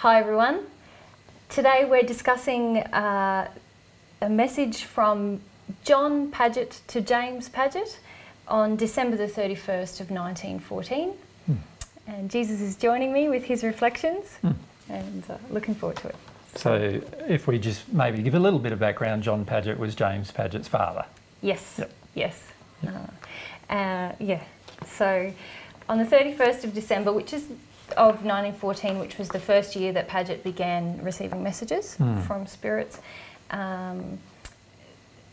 Hi everyone. Today we're discussing a message from John Padgett to James Padgett on December the 31st of 1914. Mm. And Jesus is joining me with his reflections and looking forward to it. So if we just maybe give a little bit of background, John Padgett was James Padgett's father. Yes, yep. Yes. Yep. Yeah, so on the 31st of December, which is of 1914, which was the first year that Padgett began receiving messages from spirits,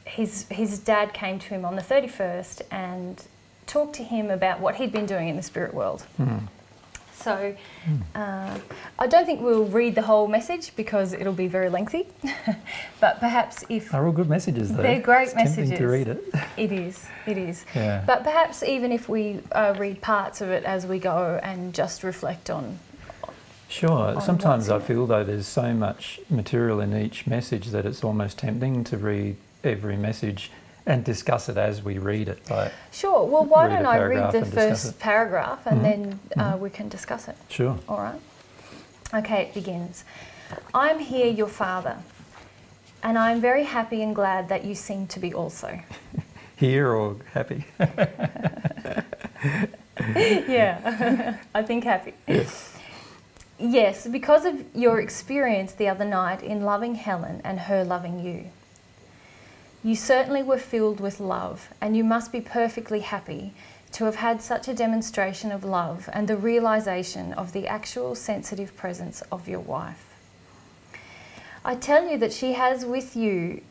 his dad came to him on the 31st and talked to him about what he'd been doing in the spirit world. So I don't think we'll read the whole message because it'll be very lengthy, but perhaps if... They're all good messages though. They're great messages. It's tempting to read it. It is, it is. Yeah. But perhaps even if we read parts of it as we go and just reflect on... Sure. Sometimes I feel though there's so much material in each message that it's almost tempting to read every message and discuss it as we read it. Like sure. Well, why don't I read the first paragraph and then we can discuss it? Sure. All right. Okay, it begins. I'm here, your father, and I'm very happy and glad that you seem to be also. Here or happy? Yeah, I think happy. Yes. Yes, because of your experience the other night in loving Helen and her loving you. You certainly were filled with love, and you must be perfectly happy to have had such a demonstration of love and the realization of the actual sensitive presence of your wife. I tell you that she has with you,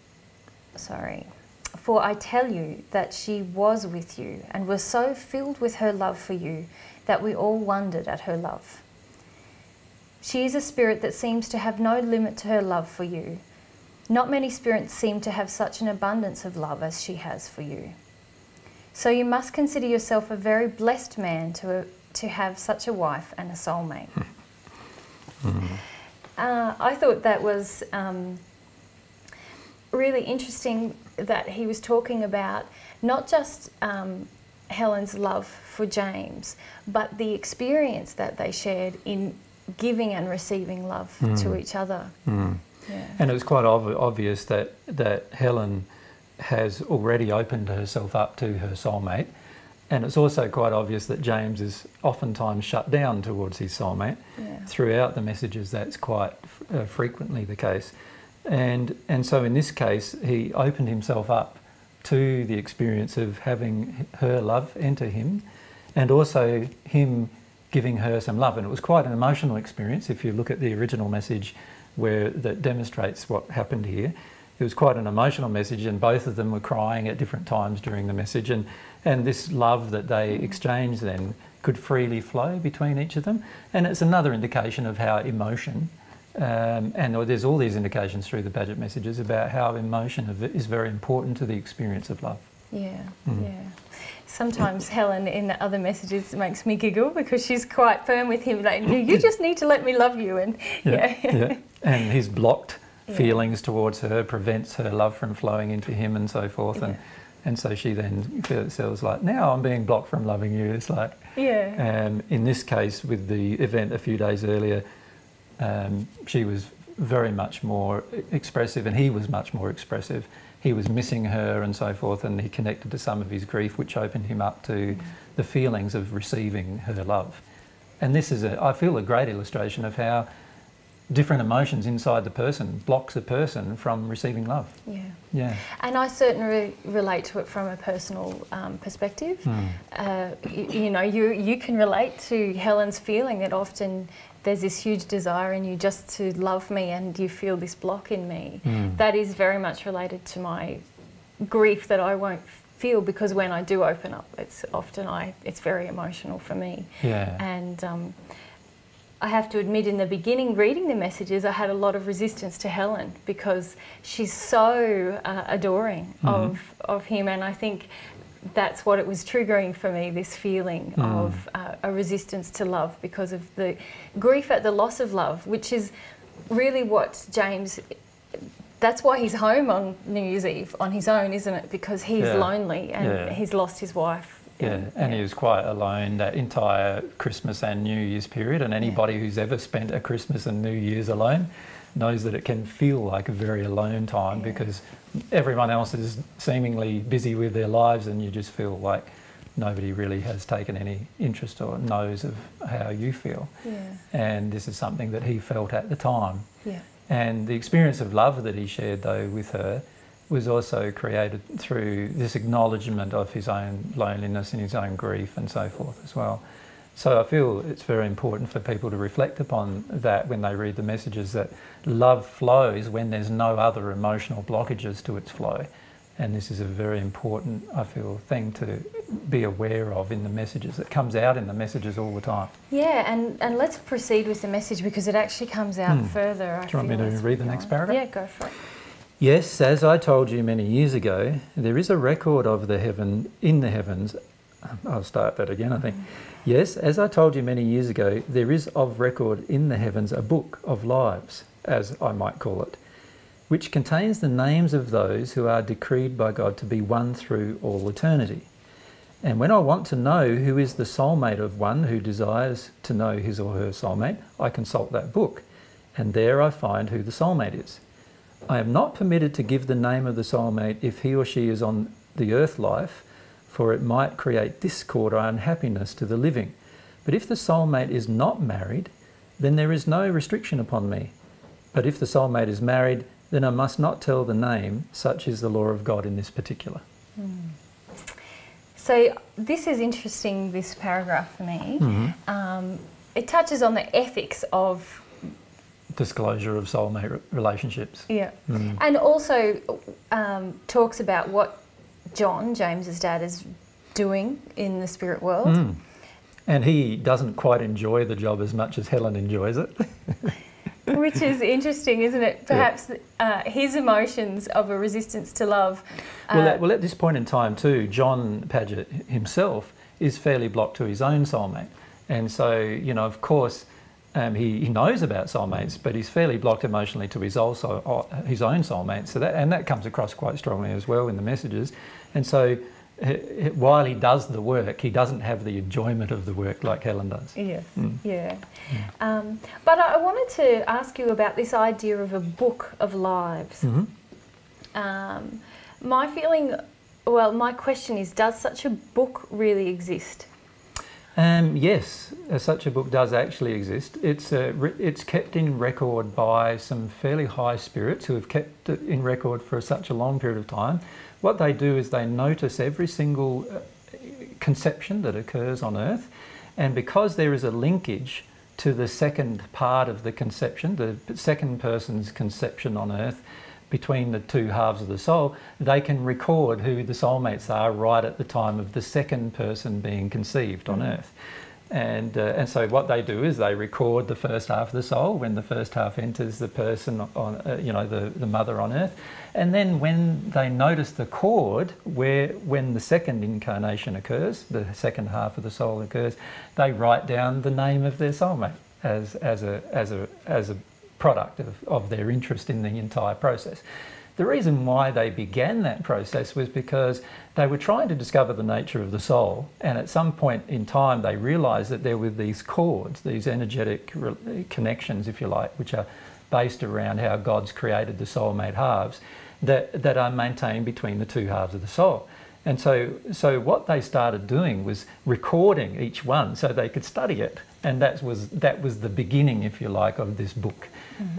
for I tell you that she was with you and was so filled with her love for you that we all wondered at her love. She is a spirit that seems to have no limit to her love for you. Not many spirits seem to have such an abundance of love as she has for you. So you must consider yourself a very blessed man to have such a wife and a soulmate. I thought that was really interesting that he was talking about not just Helen's love for James, but the experience that they shared in giving and receiving love to each other. Yeah. And it was quite obvious that Helen has already opened herself up to her soulmate, and it's also quite obvious that James is oftentimes shut down towards his soulmate. Yeah. Throughout the messages, that's quite frequently the case, and so in this case, he opened himself up to the experience of having her love enter him, and also him giving her some love, and it was quite an emotional experience. If you look at the original message, where that demonstrates what happened here. It was quite an emotional message, and both of them were crying at different times during the message, and this love that they exchanged then could freely flow between each of them. And it's another indication of how emotion, and there's all these indications through the Padgett messages about how emotion is very important to the experience of love. Yeah, yeah. Sometimes Helen in the other messages makes me giggle because she's quite firm with him, like, you just need to let me love you. And yeah, yeah. Yeah. And his blocked feelings towards her prevents her love from flowing into him and so forth. Yeah. And so she then feels like, now I'm being blocked from loving you. It's like, yeah. In this case, with the event a few days earlier, she was very much more expressive and he was much more expressive. He was missing her and so forth, and he connected to some of his grief, which opened him up to the feelings of receiving her love. And this is, I feel, a great illustration of how different emotions inside the person blocks a person from receiving love. Yeah. Yeah. And I certainly relate to it from a personal perspective. You know, you can relate to Helen's feeling that often there's this huge desire in you just to love me, and you feel this block in me. That is very much related to my grief that I won't feel, because when I do open up, it's often it's very emotional for me. Yeah. And I have to admit, in the beginning, reading the messages, I had a lot of resistance to Helen because she's so adoring of him, and I think that's what it was triggering for me, this feeling of a resistance to love because of the grief at the loss of love, which is really what James, that's why he's home on New Year's Eve on his own, isn't it? Because he's lonely and he's lost his wife Yeah, and he was quite alone that entire Christmas and New Year's period, and anybody who's ever spent a Christmas and New Year's alone knows that it can feel like a very alone time because everyone else is seemingly busy with their lives and you just feel like nobody really has taken any interest or knows of how you feel. Yeah. And this is something that he felt at the time. Yeah. And the experience of love that he shared, though, with her was also created through this acknowledgement of his own loneliness and his own grief and so forth as well. So I feel it's very important for people to reflect upon that when they read the messages, that love flows when there's no other emotional blockages to its flow. And this is a very important, I feel, thing to be aware of in the messages. It comes out in the messages all the time. Yeah, and let's proceed with the message because it actually comes out further. Do you want me to read the next paragraph? Yeah, go for it. Yes, as I told you many years ago, there is a record of the heaven in the heavens. I'll start that again, I think. Yes, as I told you many years ago, there is of record in the heavens a book of lives, as I might call it, which contains the names of those who are decreed by God to be one through all eternity. And when I want to know who is the soulmate of one who desires to know his or her soulmate, I consult that book, and there I find who the soulmate is. I am not permitted to give the name of the soulmate if he or she is on the earth life, for it might create discord or unhappiness to the living. But if the soulmate is not married, then there is no restriction upon me. But if the soulmate is married, then I must not tell the name. Such is the law of God in this particular. So this is interesting, this paragraph for me. It touches on the ethics of disclosure of soulmate relationships. Yeah. And also talks about what John, James's dad, is doing in the spirit world. And he doesn't quite enjoy the job as much as Helen enjoys it. Which is interesting, isn't it? Perhaps his emotions of a resistance to love. Well, at this point in time too, John Padgett himself is fairly blocked to his own soulmate. And so, you know, of course, he knows about soulmates, but he's fairly blocked emotionally to his own soulmate. So that comes across quite strongly as well in the messages. And so while he does the work, he doesn't have the enjoyment of the work like Helen does. Yes, but I wanted to ask you about this idea of a book of lives. My feeling, well, my question is, does such a book really exist? Yes, such a book does actually exist. It's kept in record by some fairly high spirits who have kept it in record for such a long period of time. What they do is they notice every single conception that occurs on earth, and because there is a linkage to the second part of the conception, the second person's conception on earth, between the two halves of the soul, they can record who the soulmates are right at the time of the second person being conceived on earth. And so what they do is they record the first half of the soul when the first half enters the person on, you know, the mother on earth. And then when they notice the chord when the second incarnation occurs, the second half of the soul occurs, they write down the name of their soulmate as a product of their interest in the entire process. The reason why they began that process was because they were trying to discover the nature of the soul, and at some point in time they realised that there were these chords, these energetic connections, if you like, which are based around how God's created the soulmate halves that are maintained between the two halves of the soul. And so what they started doing was recording each one so they could study it. And that was the beginning, if you like, of this book.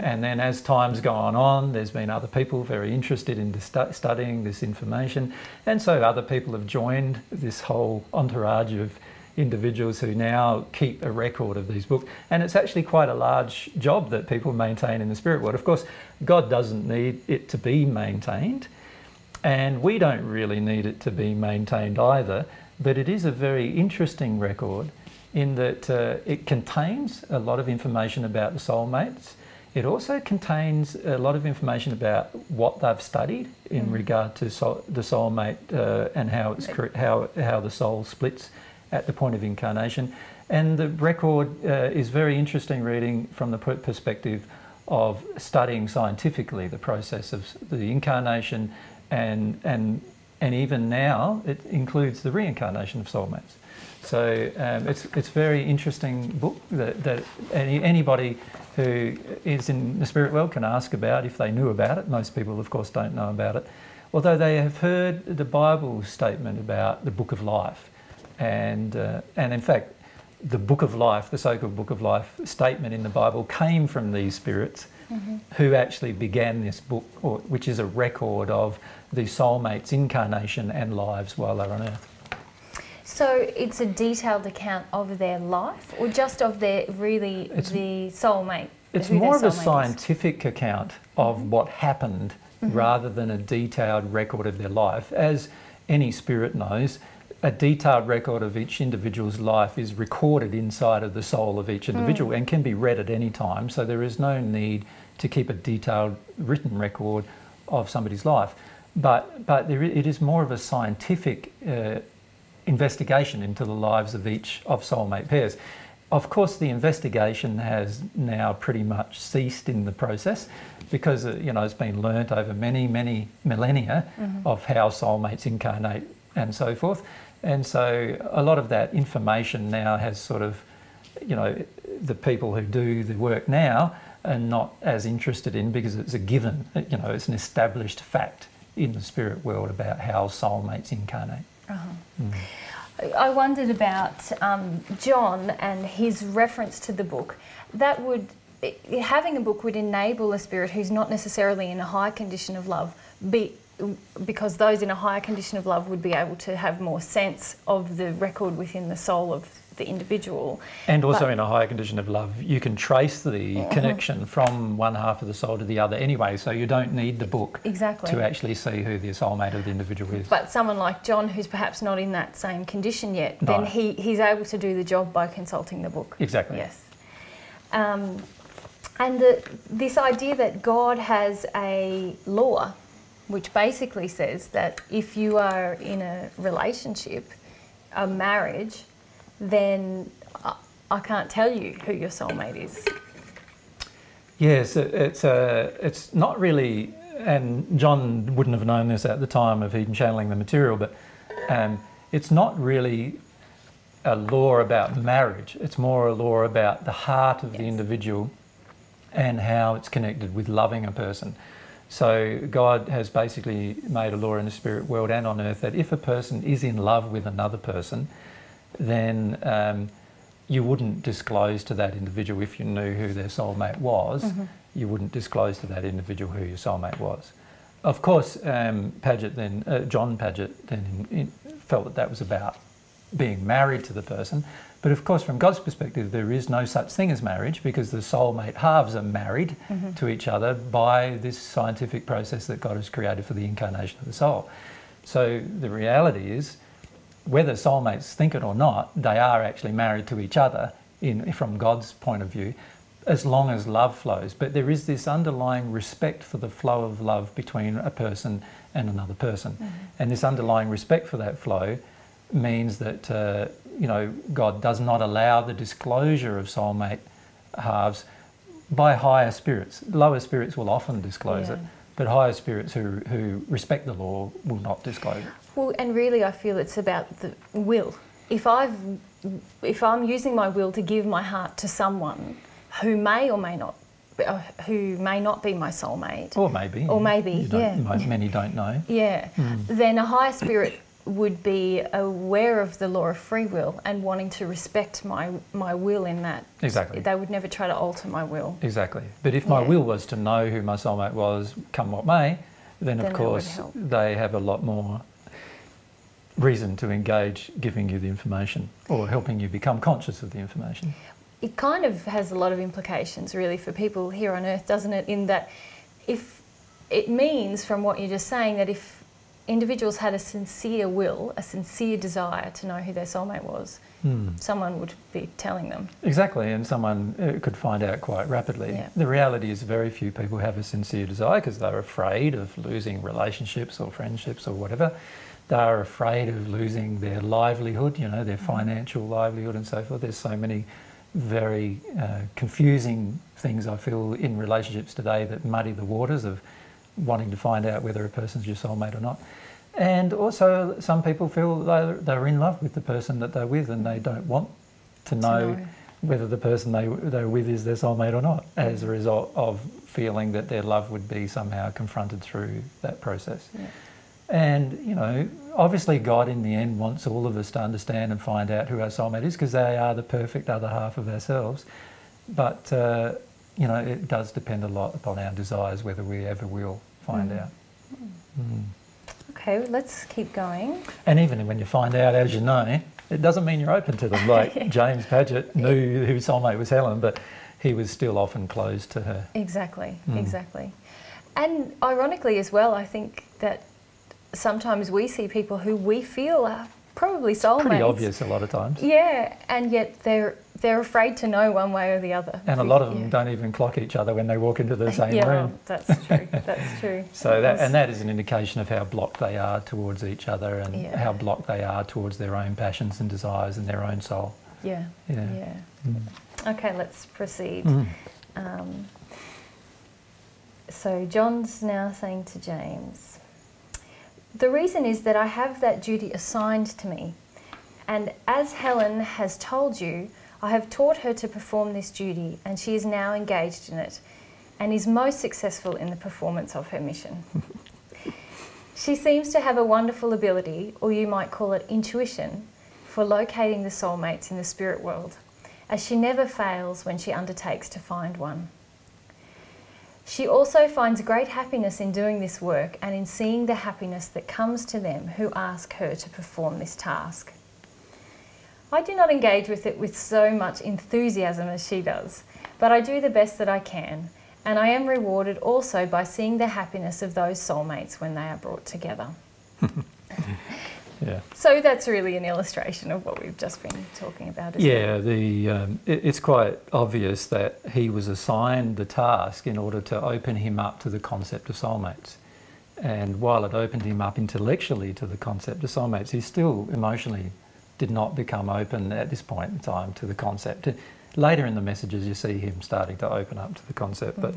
And then as time's gone on, there's been other people very interested in studying this information. And so other people have joined this whole entourage of individuals who now keep a record of these books. And it's actually quite a large job that people maintain in the spirit world. Of course, God doesn't need it to be maintained, and we don't really need it to be maintained either, but it is a very interesting record in that it contains a lot of information about the soulmates. It also contains a lot of information about what they've studied in regard to the soulmate and how it's how the soul splits at the point of incarnation. And the record is very interesting reading from the perspective of studying scientifically the process of the incarnation and And even now, it includes the reincarnation of soulmates. So it's a very interesting book that anybody who is in the spirit world can ask about if they knew about it. Most people, of course, don't know about it. Although they have heard the Bible statement about the Book of Life. And in fact, the Book of Life, the so-called Book of Life statement in the Bible came from these spirits who actually began this book, which is a record of the soulmates' incarnation and lives while they're on earth. So it's a detailed account of their life, or just of their the soulmate? It's more of a scientific account of what happened rather than a detailed record of their life. As any spirit knows, a detailed record of each individual's life is recorded inside of the soul of each individual and can be read at any time, so there is no need to keep a detailed written record of somebody's life. But it is more of a scientific investigation into the lives of each of soulmate pairs. Of course, the investigation has now pretty much ceased in the process because it's been learnt over many, many millennia of how soulmates incarnate and so forth. And so a lot of that information now has sort of, the people who do the work now are not as interested in, because it's a given, it's an established fact in the spirit world about how soulmates incarnate. I wondered about John and his reference to the book. Having a book would enable a spirit who's not necessarily in a high condition of love, because those in a higher condition of love would be able to have more sense of the record within the soul of the individual. And also, in a higher condition of love, you can trace the connection from one half of the soul to the other anyway, so you don't need the book to actually see who the soulmate of the individual is. But someone like John, who's perhaps not in that same condition yet, then he's able to do the job by consulting the book. Exactly. Yes. And this idea that God has a law, which basically says that if you are in a relationship, a marriage, then I can't tell you who your soulmate is. Yes, it's not really, and John wouldn't have known this at the time of Eden channeling the material, but it's not really a law about marriage. It's more a law about the heart of the individual and how it's connected with loving a person. So God has basically made a law in the spirit world and on earth that if a person is in love with another person, then you wouldn't disclose to that individual, if you knew who their soulmate was, you wouldn't disclose to that individual who your soulmate was. Of course, John Padgett then felt that was about being married to the person. But of course, from God's perspective, there is no such thing as marriage, because the soulmate halves are married to each other by this scientific process that God has created for the incarnation of the soul. So the reality is, whether soulmates think it or not, they are actually married to each other from God's point of view, as long as love flows. But there is this underlying respect for the flow of love between a person and another person. And this underlying respect for that flow means that God does not allow the disclosure of soulmate halves by higher spirits. Lower spirits will often disclose it, but higher spirits who respect the law will not disclose it. Well, and really I feel it's about the will. If I'm using my will to give my heart to someone who may or may not be my soulmate. Or maybe. Or maybe, many don't know. Yeah. Then a higher spirit would be aware of the law of free will and wanting to respect my will in that. Exactly. They would never try to alter my will. Exactly. But if my will was to know who my soulmate was, come what may, then of course they have a lot more reason to engage giving you the information or helping you become conscious of the information. It kind of has a lot of implications really for people here on earth, doesn't it? In that, if it means from what you're just saying that if individuals had a sincere will, a sincere desire to know who their soulmate was, someone would be telling them. Exactly, and someone could find out quite rapidly. Yeah. The reality is very few people have a sincere desire because they're afraid of losing relationships or friendships or whatever. They're afraid of losing their livelihood, their financial livelihood and so forth. There's so many very confusing things, I feel, in relationships today that muddy the waters of wanting to find out whether a person's your soulmate or not. And also some people feel they're in love with the person that they're with and they don't want to know whether the person they're with is their soulmate or not, as a result of feeling that their love would be somehow confronted through that process. Yeah. And, you know, obviously God in the end wants all of us to understand and find out who our soulmate is, because they are the perfect other half of ourselves. But, you know, it does depend a lot upon our desires, whether we ever will find out. Mm. Okay, let's keep going. And even when you find out, as you know, it doesn't mean you're open to them. Like James Padgett knew whose soulmate was Helen, but he was still often closed to her. Exactly, exactly. And ironically as well, I think that sometimes we see people who we feel are probably soulmates. Pretty obvious a lot of times. Yeah, and yet they're afraid to know one way or the other. And a lot of them don't even clock each other when they walk into the same room. That's true, that's true. So that is an indication of how blocked they are towards each other and how blocked they are towards their own passions and desires and their own soul. Yeah, yeah. Okay, let's proceed. So John's now saying to James, "The reason is that I have that duty assigned to me, and as Helen has told you, I have taught her to perform this duty, and she is now engaged in it and is most successful in the performance of her mission. She seems to have a wonderful ability, or you might call it intuition, for locating the soulmates in the spirit world, as she never fails when she undertakes to find one. She also finds great happiness in doing this work and in seeing the happiness that comes to them who ask her to perform this task. I do not engage with it with so much enthusiasm as she does, but I do the best that I can, and I am rewarded also by seeing the happiness of those soulmates when they are brought together." Yeah. So that's really an illustration of what we've just been talking about. Isn't it? It's quite obvious that he was assigned the task in order to open him up to the concept of soulmates. And while it opened him up intellectually to the concept of soulmates, he still emotionally did not become open at this point in time to the concept. Later in the messages you see him starting to open up to the concept, but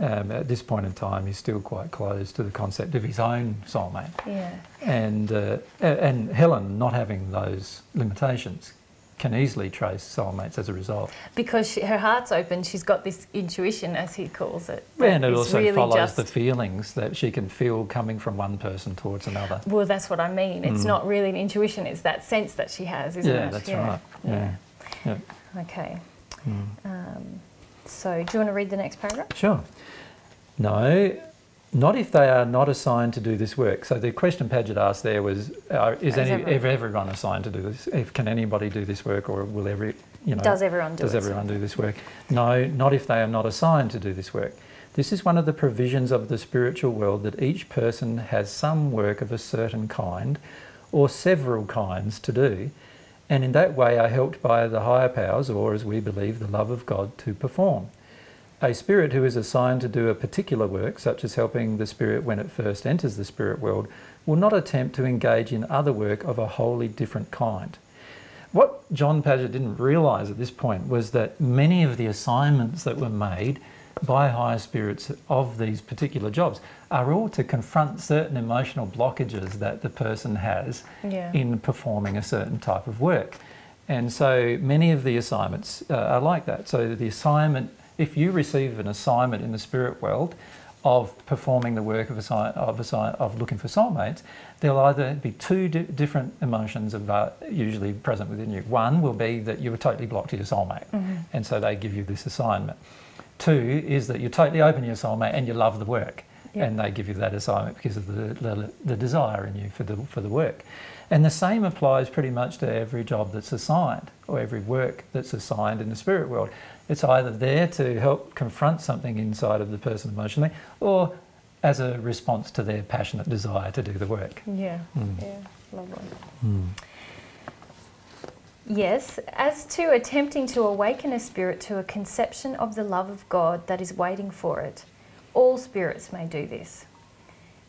at this point in time he's still quite closed to the concept of his own soulmate. Yeah. And Helen, not having those limitations, can easily trace soulmates as a result. Because her heart's open, she's got this intuition, as he calls it. And it also really follows the feelings that she can feel coming from one person towards another. Well, that's what I mean. It's not really an intuition, it's that sense that she has, isn't it? That's right. Yeah. Okay. So, do you want to read the next paragraph? Sure. No, not if they are not assigned to do this work. So the question Padgett asked there was, is everyone assigned to do this? Can anybody do this work, or will does everyone do this work? No, not if they are not assigned to do this work. This is one of the provisions of the spiritual world, that each person has some work of a certain kind or several kinds to do, and in that way are helped by the higher powers, or as we believe, the love of God, to perform. A spirit who is assigned to do a particular work, such as helping the spirit when it first enters the spirit world, will not attempt to engage in other work of a wholly different kind. What John Padgett didn't realise at this point was that many of the assignments that were made by higher spirits of these particular jobs are all to confront certain emotional blockages that the person has in performing a certain type of work. And so many of the assignments are like that. So the assignment... If you receive an assignment in the spirit world of performing the work of looking for soulmates, there'll either be two different emotions usually present within you. One will be that you were totally blocked to your soulmate, and so they give you this assignment. Two is that you're totally open to your soulmate and you love the work, and they give you that assignment because of the desire in you for the work. And the same applies pretty much to every job that's assigned, or every work that's assigned in the spirit world. It's either there to help confront something inside of the person emotionally, or as a response to their passionate desire to do the work. Yeah, yeah, lovely. Yes, as to attempting to awaken a spirit to a conception of the love of God that is waiting for it, all spirits may do this.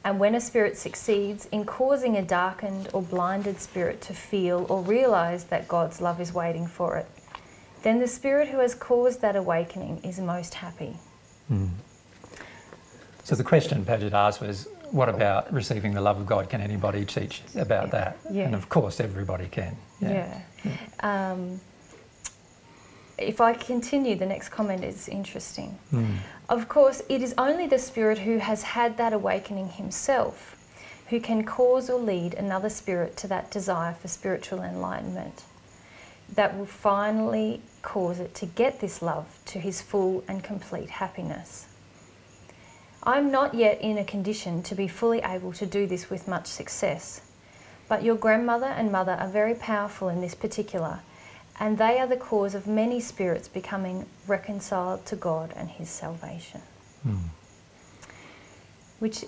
And when a spirit succeeds in causing a darkened or blinded spirit to feel or realise that God's love is waiting for it, then the spirit who has caused that awakening is most happy. So the question Padgett asked was, what about receiving the love of God? Can anybody teach about that? Yeah. And of course everybody can. Yeah. Yeah. Yeah. If I continue, the next comment is interesting. Mm. Of course, it is only the spirit who has had that awakening himself who can cause or lead another spirit to that desire for spiritual enlightenment that will finally cause it to get this love to his full and complete happiness. I'm not yet in a condition to be fully able to do this with much success, but your grandmother and mother are very powerful in this particular, and they are the cause of many spirits becoming reconciled to God and his salvation. Mm. Which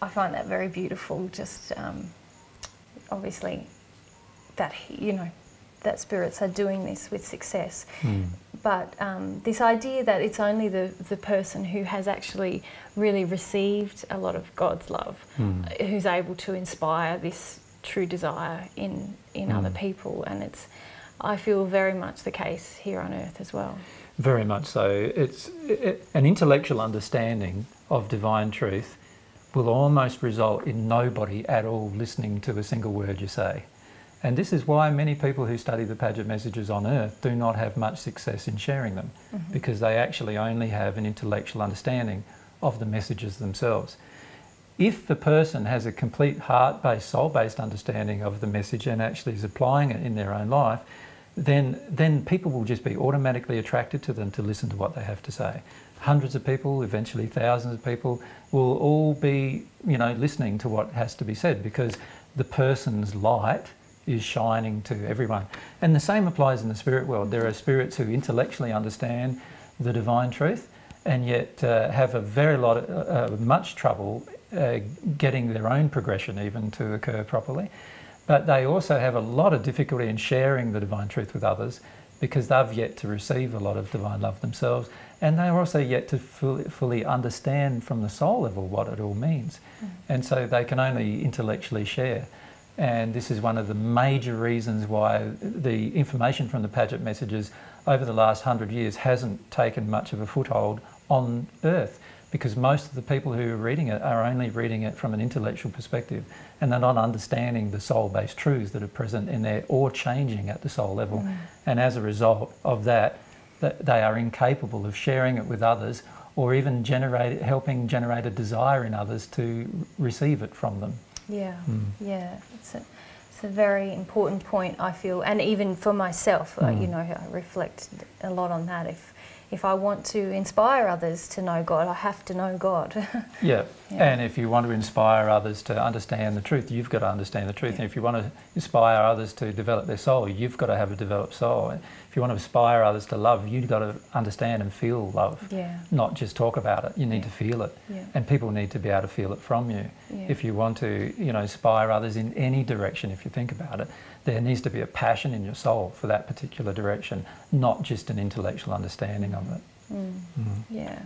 I find that very beautiful, just obviously that, you know, that spirits are doing this with success. Mm. But this idea that it's only the person who has actually really received a lot of God's love, mm. who's able to inspire this true desire in mm. other people, and it's, I feel, very much the case here on earth as well. Very much so. It's an intellectual understanding of divine truth will almost result in nobody at all listening to a single word you say. And this is why many people who study the Padgett messages on earth do not have much success in sharing them, mm-hmm. because they actually only have an intellectual understanding of the messages themselves. If the person has a complete heart-based, soul-based understanding of the message and actually is applying it in their own life, then people will just be automatically attracted to them to listen to what they have to say. Hundreds of people, eventually thousands of people, will all be, you know, listening to what has to be said, because the person's light is shining to everyone. And the same applies in the spirit world. There are spirits who intellectually understand the divine truth and yet have much trouble getting their own progression even to occur properly. But they also have a lot of difficulty in sharing the divine truth with others because they've yet to receive a lot of divine love themselves, and they are also yet to fully understand from the soul level what it all means. Mm. And so they can only intellectually share. And this is one of the major reasons why the information from the Padgett messages over the last 100 years hasn't taken much of a foothold on earth, because most of the people who are reading it are only reading it from an intellectual perspective, and they're not understanding the soul-based truths that are present in there or changing at the soul level. Mm. And as a result of that, they are incapable of sharing it with others or even helping generate a desire in others to receive it from them. Yeah, mm. yeah, it's a very important point, I feel, and even for myself, mm. You know, I reflect a lot on that. If I want to inspire others to know God, I have to know God. Yeah. Yeah, and if you want to inspire others to understand the truth, you've got to understand the truth. Yeah. And if you want to inspire others to develop their soul, you've got to have a developed soul. And if you want to inspire others to love, you've got to understand and feel love, yeah. not just talk about it. You need yeah. to feel it, yeah. and people need to be able to feel it from you. Yeah. If you want to, you know, inspire others in any direction, if you think about it, there needs to be a passion in your soul for that particular direction, not just an intellectual understanding of it. Mm. Mm. Yeah.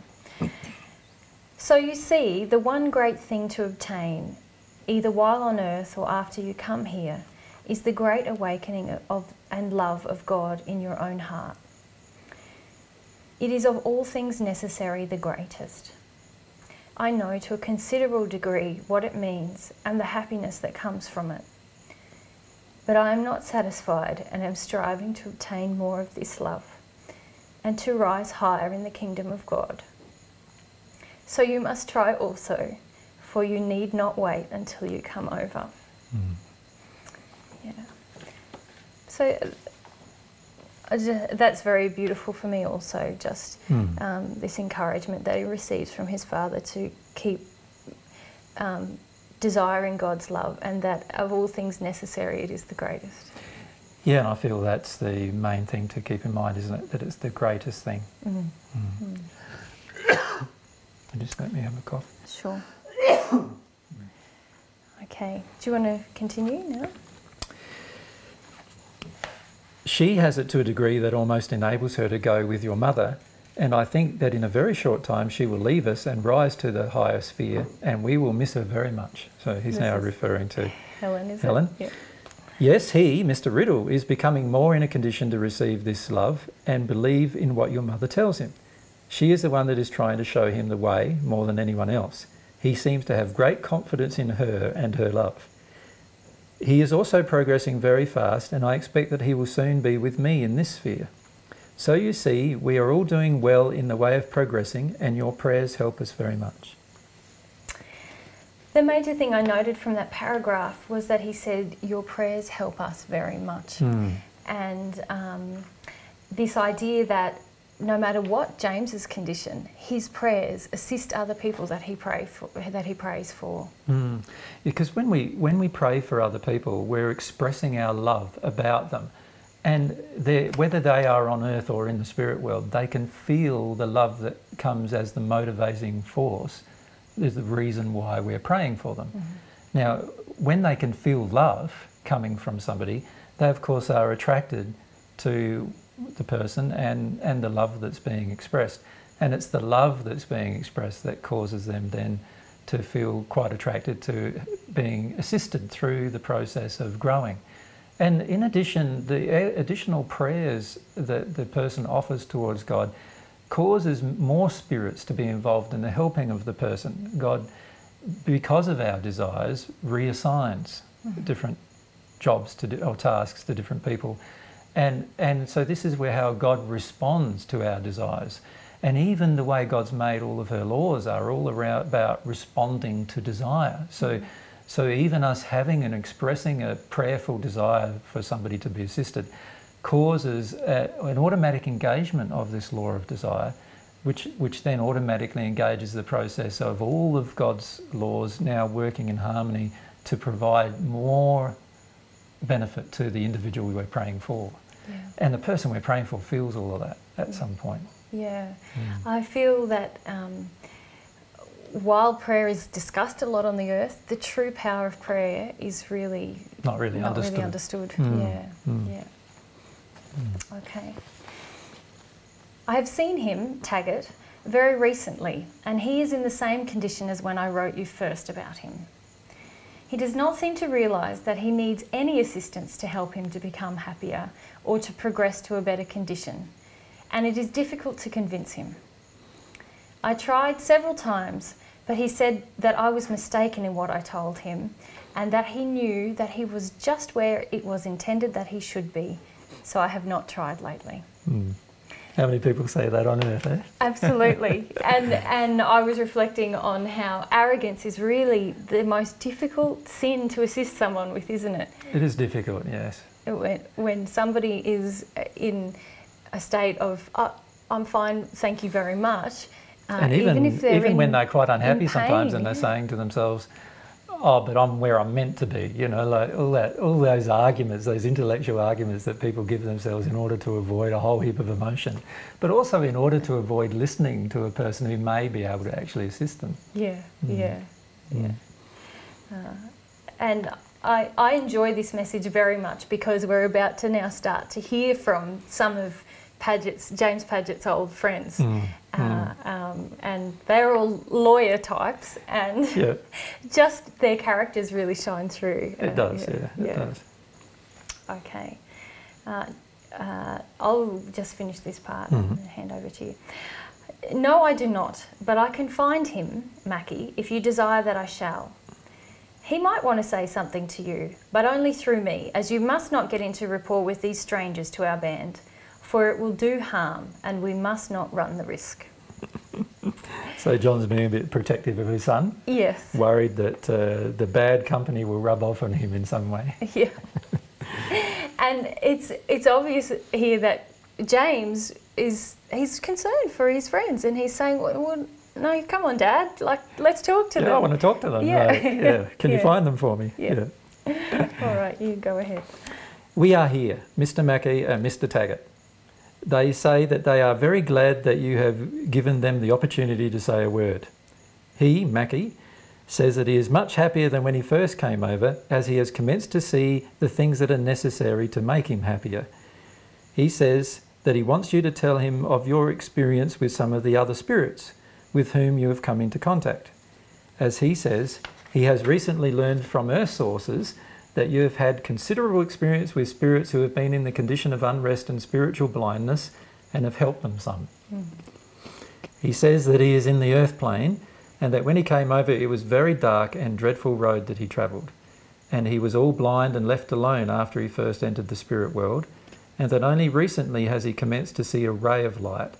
So you see, the one great thing to obtain, either while on earth or after you come here, is the great awakening of and love of God in your own heart. It is of all things necessary the greatest. I know to a considerable degree what it means and the happiness that comes from it. But I am not satisfied and am striving to obtain more of this love and to rise higher in the kingdom of God. So you must try also, for you need not wait until you come over. Mm. Yeah. So that's very beautiful for me also, just mm. This encouragement that he receives from his father to keep desiring God's love, and that of all things necessary, it is the greatest. Yeah, and I feel that's the main thing to keep in mind, isn't it? That it's the greatest thing. Mm. Mm. Mm. Just let me have a cough. Sure. Okay, do you want to continue now? She has it to a degree that almost enables her to go with your mother, and I think that in a very short time she will leave us and rise to the higher sphere, and we will miss her very much. So he's now referring to Helen, isn't it? Helen. Yep. Yes, he, Mr. Riddle, is becoming more in a condition to receive this love and believe in what your mother tells him. She is the one that is trying to show him the way more than anyone else. He seems to have great confidence in her and her love. He is also progressing very fast, and I expect that he will soon be with me in this sphere. So you see, we are all doing well in the way of progressing, and your prayers help us very much. The major thing I noted from that paragraph was that he said, your prayers help us very much. Mm. And this idea that no matter what James's condition, his prayers assist other people that he prays for. Mm. Because when we pray for other people, we're expressing our love about them, and whether they are on earth or in the spirit world, they can feel the love that comes as the motivating force, is the reason why we're praying for them. Mm-hmm. Now, when they can feel love coming from somebody, they of course are attracted to the person and the love that's being expressed, and it's the love that's being expressed that causes them then to feel quite attracted to being assisted through the process of growing. And in addition, the additional prayers that the person offers towards God causes more spirits to be involved in the helping of the person. God, because of our desires, reassigns different jobs to do, or tasks to different people. And so this is where how God responds to our desires. And even the way God's made all of her laws are all around about responding to desire. So even us having and expressing a prayerful desire for somebody to be assisted causes an automatic engagement of this law of desire, which then automatically engages the process of all of God's laws now working in harmony to provide more benefit to the individual we're praying for. Yeah. And the person we're praying for feels all of that at some point. Yeah. Mm. I feel that while prayer is discussed a lot on the earth, the true power of prayer is really not really understood. Mm. Yeah. Mm. Yeah. Mm. Okay. I have seen him, Padgett, very recently, and he is in the same condition as when I wrote you first about him. He does not seem to realise that he needs any assistance to help him to become happier or to progress to a better condition, and it is difficult to convince him. I tried several times, but he said that I was mistaken in what I told him, and that he knew that he was just where it was intended that he should be, so I have not tried lately. Mm. How many people say that on earth, eh? Absolutely. And I was reflecting on how arrogance is really the most difficult sin to assist someone with, isn't it? It is difficult, yes. When somebody is in a state of, oh, I'm fine, thank you very much. And even when they're quite unhappy sometimes and they're saying to themselves, oh, but I'm where I'm meant to be, you know, like all those arguments, those intellectual arguments that people give themselves in order to avoid a whole heap of emotion, but also in order to avoid listening to a person who may be able to actually assist them. Yeah, mm. Yeah, yeah. And I enjoy this message very much because we're about to now start to hear from some of James Padgett's old friends. Mm. And they're all lawyer types, and yeah. Just their characters really shine through. It does, yeah, it does. Okay. I'll just finish this part and hand over to you. No, I do not, but I can find him, Mackie, if you desire that I shall. He might want to say something to you, but only through me, as you must not get into rapport with these strangers to our band, for it will do harm, and we must not run the risk. So John's being a bit protective of his son? Yes. Worried that the bad company will rub off on him in some way. Yeah. And it's obvious here that James he's concerned for his friends, and he's saying, well, no, come on, Dad, like, let's talk to them. Yeah, I want to talk to them. Yeah. Like, yeah. Can you find them for me? Yeah. All right, you go ahead. We are here, Mr. Mackie and Mr. Padgett. They say that they are very glad that you have given them the opportunity to say a word. He, Mackie, says that he is much happier than when he first came over, as he has commenced to see the things that are necessary to make him happier. He says that he wants you to tell him of your experience with some of the other spirits with whom you have come into contact. As he says, he has recently learned from earth sources that you have had considerable experience with spirits who have been in the condition of unrest and spiritual blindness, and have helped them some. Mm. He says that he is in the earth plane and that when he came over it was very dark and dreadful road that he travelled, and he was all blind and left alone after he first entered the spirit world, and that only recently has he commenced to see a ray of light,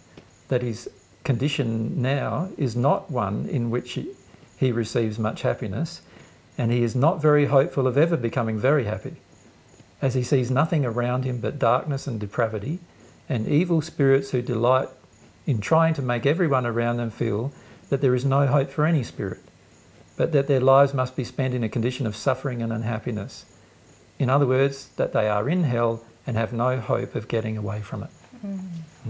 that his condition now is not one in which he receives much happiness, and he is not very hopeful of ever becoming very happy, as he sees nothing around him but darkness and depravity, and evil spirits who delight in trying to make everyone around them feel that there is no hope for any spirit, but that their lives must be spent in a condition of suffering and unhappiness. In other words, that they are in hell and have no hope of getting away from it. Mm.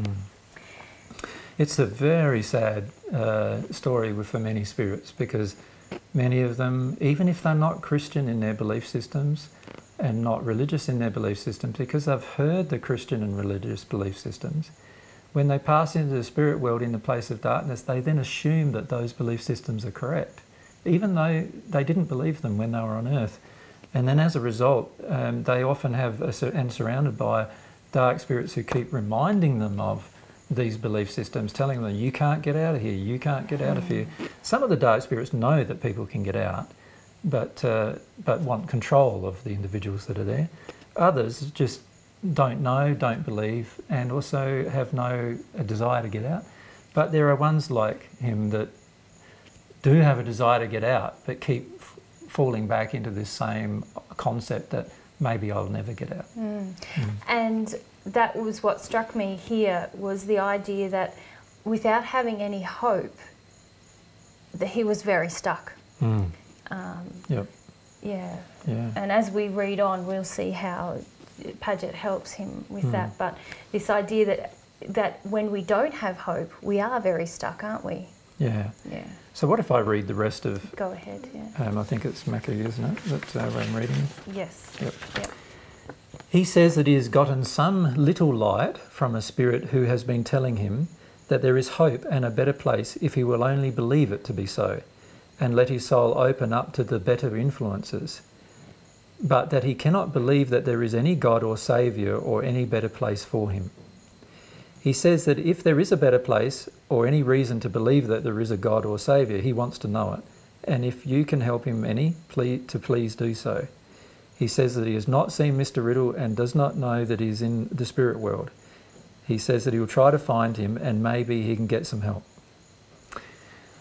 Mm. It's a very sad story for many spirits, because many of them, even if they're not Christian in their belief systems and not religious in their belief systems, because they've heard the Christian and religious belief systems, when they pass into the spirit world in the place of darkness, they then assume that those belief systems are correct, even though they didn't believe them when they were on earth. And then as a result, they often have, and surrounded by dark spirits who keep reminding them of these belief systems, telling them, you can't get out of here, you can't get out of here. Some of the dark spirits know that people can get out, but want control of the individuals that are there. Others just don't know, don't believe, and also have no desire to get out. But there are ones like him that do have a desire to get out, but keep falling back into this same concept that maybe I'll never get out. Mm. Mm. And that was what struck me here, was the idea that without having any hope, that he was very stuck. Mm. Yep. Yeah. Yeah. And as we read on, we'll see how Padgett helps him with mm. that. But this idea that when we don't have hope, we are very stuck, aren't we? Yeah. Yeah. So what if I read the rest of... Go ahead, yeah. I think it's Mackey, isn't it, that I'm reading? Yes. Yep. Yep. He says that he has gotten some little light from a spirit who has been telling him that there is hope and a better place if he will only believe it to be so, and let his soul open up to the better influences, but that he cannot believe that there is any God or Saviour or any better place for him. He says that if there is a better place or any reason to believe that there is a God or Saviour, he wants to know it, and if you can help him any, please do so. He says that he has not seen Mr. Riddle and does not know that he is in the spirit world. He says that he will try to find him and maybe he can get some help.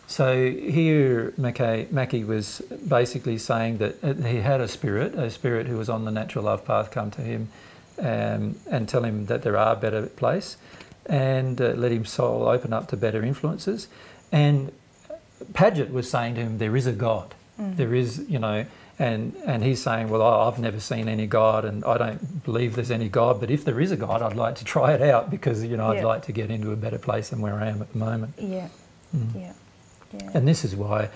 So here Mackey was basically saying that he had a spirit who was on the natural love path, come to him and tell him that there are a better place, and let his soul open up to better influences. And Padgett was saying to him, there is a God. Mm. There is, you know... And he's saying, well, I've never seen any God and I don't believe there's any God, but if there is a God, I'd like to try it out, because, you know, yeah. I'd like to get into a better place than where I am at the moment. Yeah, mm. yeah. yeah. And this is why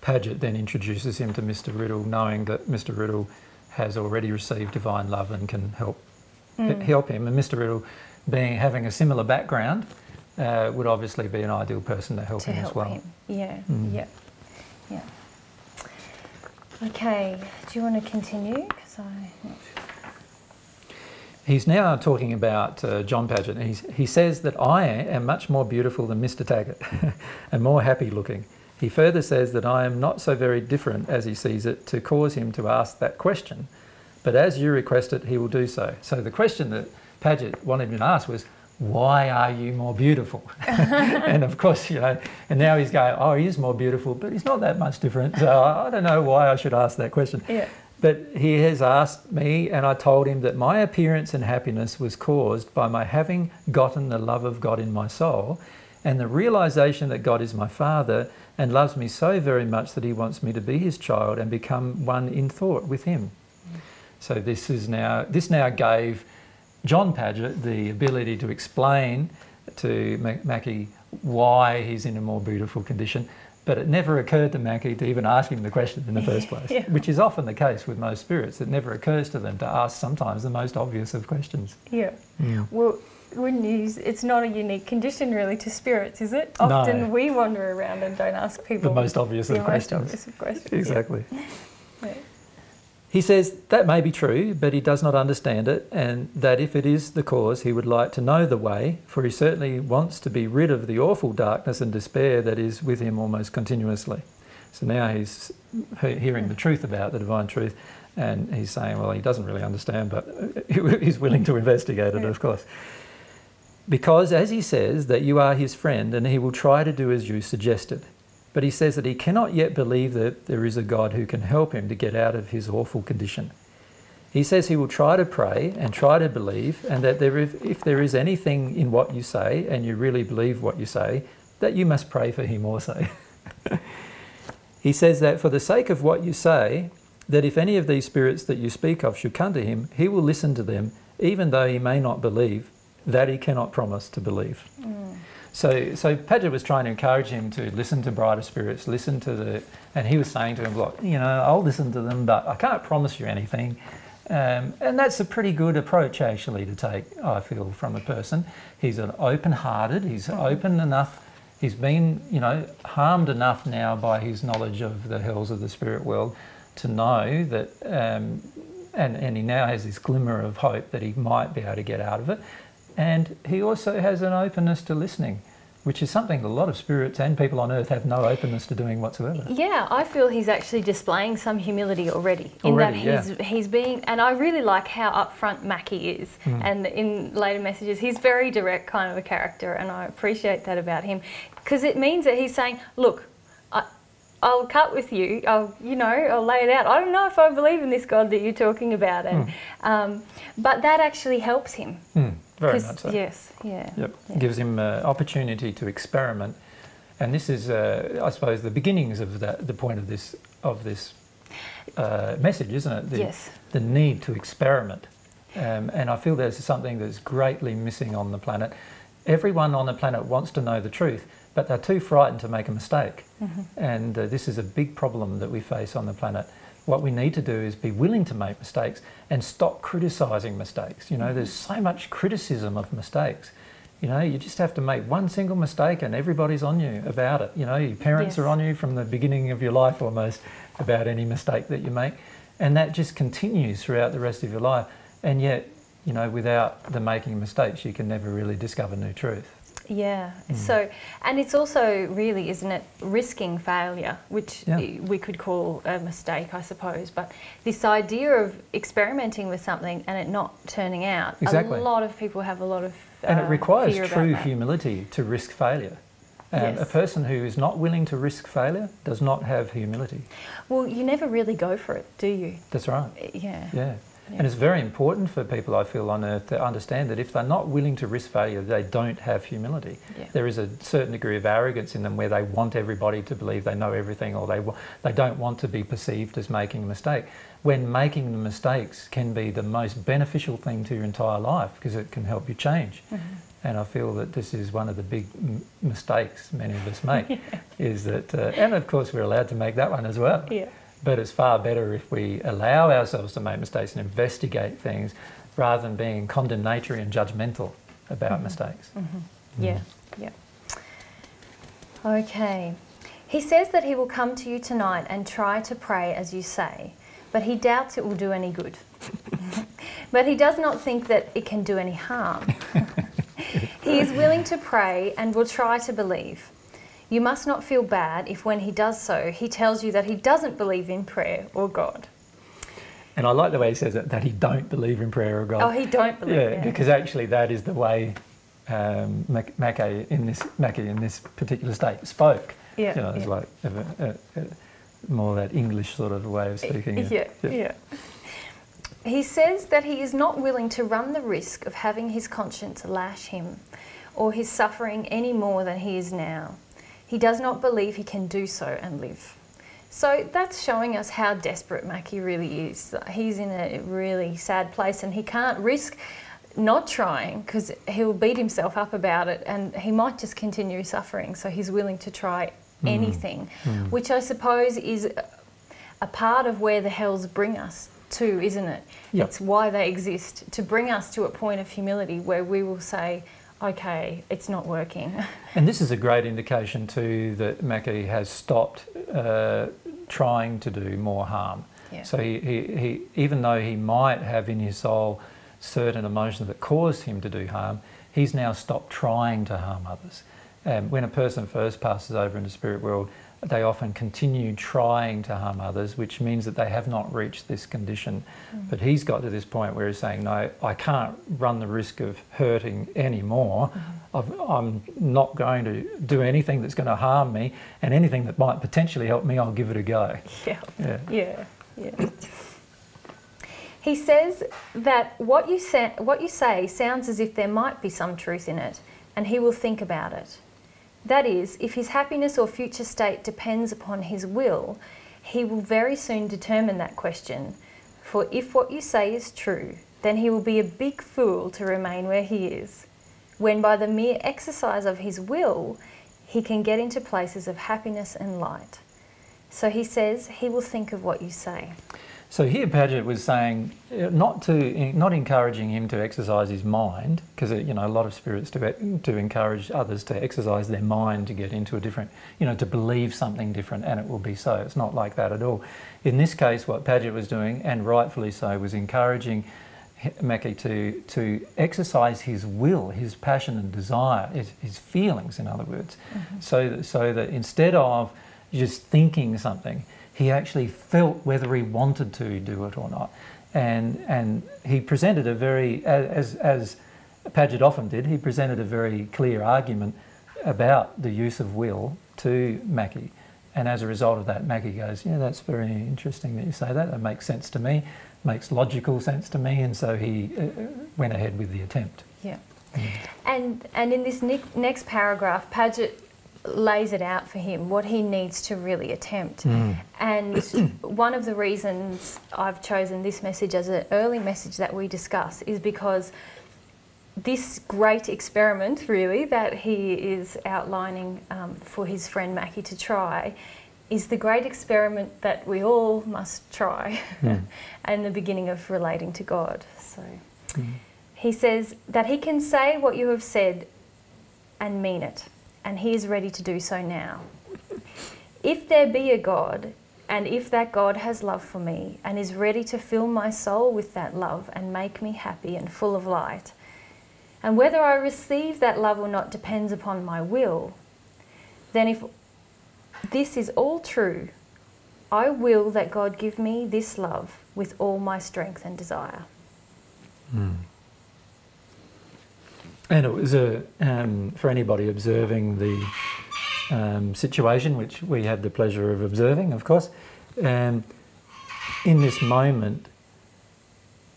Padgett then introduces him to Mr. Riddle, knowing that Mr. Riddle has already received divine love and can help him. And Mr. Riddle, having a similar background, would obviously be an ideal person to help him as well. Yeah, mm. yeah, yeah. Okay, do you want to continue? He's now talking about John Padgett. He says that I am much more beautiful than Mr. Padgett and more happy looking. He further says that I am not so very different, as he sees it, to cause him to ask that question. But as you request it, he will do so. So the question that Padgett wanted him to ask was, why are you more beautiful? And of course, you know, and now he's going, oh, he is more beautiful, but he's not that much different, so I don't know why I should ask that question. Yeah. But he has asked me, and I told him that my appearance and happiness was caused by my having gotten the love of God in my soul, and the realisation that God is my Father and loves me so very much that he wants me to be his child and become one in thought with him. So this now gave John Padgett the ability to explain to Mackey why he's in a more beautiful condition, but it never occurred to Mackey to even ask him the question in the first place, yeah. which is often the case with most spirits. It never occurs to them to ask sometimes the most obvious of questions. Yeah. yeah. Well, wouldn't you, it's not a unique condition really to spirits, is it? Often no. we wander around and don't ask people the most obvious of questions. Exactly. Yeah. Yeah. He says that may be true, but he does not understand it, and that if it is the cause, he would like to know the way, for he certainly wants to be rid of the awful darkness and despair that is with him almost continuously. So now he's hearing the truth about the divine truth, and he's saying, well, he doesn't really understand, but he's willing to investigate it, of course. Because, as he says, that you are his friend, and he will try to do as you suggested. But he says that he cannot yet believe that there is a God who can help him to get out of his awful condition. He says he will try to pray and try to believe, and that if there is anything in what you say, and you really believe what you say, that you must pray for him also. He says that for the sake of what you say, that if any of these spirits that you speak of should come to him, he will listen to them, even though he may not believe, that he cannot promise to believe. Mm. So Padgett was trying to encourage him to listen to brighter spirits, listen to the... And he was saying to him, look, you know, I'll listen to them, but I can't promise you anything. And that's a pretty good approach, actually, to take, I feel, from a person. He's an open-hearted, he's open enough, he's been, you know, harmed enough now by his knowledge of the hells of the spirit world to know that... And he now has this glimmer of hope that he might be able to get out of it. And he also has an openness to listening, which is something that a lot of spirits and people on earth have no openness to doing whatsoever. Yeah, I feel he's actually displaying some humility already. He's being, and I really like how upfront Mackie is. Mm. And in later messages, he's very direct kind of a character, and I appreciate that about him, because it means that he's saying, look, I'll cut with you, I'll lay it out. I don't know if I believe in this God that you're talking about. And, but that actually helps him. Mm. Very much so. Yes, yeah. Yep. Yeah. Gives him an opportunity to experiment, and this is, I suppose, the beginnings of the point of this message, isn't it? Yes. The need to experiment, and I feel there's something that's greatly missing on the planet. Everyone on the planet wants to know the truth, but they're too frightened to make a mistake, and this is a big problem that we face on the planet. What we need to do is be willing to make mistakes and stop criticising mistakes. You know, there's so much criticism of mistakes. You know, you just have to make one single mistake and everybody's on you about it. You know, your parents are on you from the beginning of your life almost about any mistake that you make. And that just continues throughout the rest of your life. And yet, you know, without the making mistakes, you can never really discover new truth. Yeah. Mm. So, and it's also really, isn't it, risking failure, which we could call a mistake, I suppose. But this idea of experimenting with something and it not turning out, a lot of people have a lot of and it requires fear true about that. Humility to risk failure. A person who is not willing to risk failure does not have humility. Well, you never really go for it, do you? That's right. Yeah. Yeah. Yeah. And it's very important for people, I feel, on earth to understand that if they're not willing to risk failure, they don't have humility. Yeah. There is a certain degree of arrogance in them where they want everybody to believe they know everything, or they don't want to be perceived as making a mistake. When making the mistakes can be the most beneficial thing to your entire life, because it can help you change. Mm-hmm. And I feel that this is one of the big mistakes many of us make, is that, and of course we're allowed to make that one as well. Yeah. But it's far better if we allow ourselves to make mistakes and investigate things rather than being condemnatory and judgmental about mistakes. Mm-hmm. Yeah, yeah. Okay. He says that he will come to you tonight and try to pray as you say, but he doubts it will do any good. But he does not think that it can do any harm. He is willing to pray and will try to believe. You must not feel bad if, when he does so, he tells you that he doesn't believe in prayer or God. And I like the way he says it, that he don't believe in prayer or God. Oh, he don't believe. Yeah, because actually that is the way Mackey in this particular state spoke. Yeah, you know, it's like more that English sort of way of speaking. He says that he is not willing to run the risk of having his conscience lash him, or his suffering any more than he is now. He does not believe he can do so and live. So that's showing us how desperate Mackie really is. He's in a really sad place and he can't risk not trying, because he'll beat himself up about it and he might just continue suffering. So he's willing to try anything, which I suppose is a part of where the hells bring us to, isn't it? Yep. It's why they exist, to bring us to a point of humility where we will say, okay, it's not working. And this is a great indication too that Mackie has stopped trying to do more harm. Yeah. So he, even though he might have in his soul certain emotions that caused him to do harm, he's now stopped trying to harm others. When a person first passes over into the spirit world, they often continue trying to harm others, which means that they have not reached this condition. Mm. But he's got to this point where he's saying, no, I can't run the risk of hurting anymore. Mm. I'm not going to do anything that's going to harm me, and anything that might potentially help me, I'll give it a go. Yeah, yeah, yeah. Yeah. He says that what you say sounds as if there might be some truth in it, and he will think about it. That is, if his happiness or future state depends upon his will, he will very soon determine that question. For if what you say is true, then he will be a big fool to remain where he is, when by the mere exercise of his will, he can get into places of happiness and light. So he says, he will think of what you say. So here Padgett was saying, not encouraging him to exercise his mind, because a lot of spirits do encourage others to exercise their mind to get into a different, to believe something different, and it will be so. It's not like that at all. In this case, what Padgett was doing, and rightfully so, was encouraging Mackie to exercise his will, his passion and desire, his feelings, in other words, mm-hmm. so that instead of just thinking something, he actually felt whether he wanted to do it or not. And he presented a very, as Padgett often did, he presented a very clear argument about the use of will to Mackie. And as a result of that, Mackie goes, yeah, that's very interesting that you say that. That makes sense to me, makes logical sense to me. And so he went ahead with the attempt. Yeah. And in this next paragraph, Padgett lays it out for him, what he needs to really attempt. Mm. And one of the reasons I've chosen this message as an early message that we discuss is because this great experiment, really, that he is outlining for his friend Mackie to try is the great experiment that we all must try, mm. and the beginning of relating to God. So mm. he says that he can say what you have said and mean it, and he is ready to do so now. If there be a God, and if that God has love for me and is ready to fill my soul with that love and make me happy and full of light, and whether I receive that love or not depends upon my will, then if this is all true, I will that God give me this love with all my strength and desire. Mm. And it was a, for anybody observing the situation, which we had the pleasure of observing, of course, in this moment,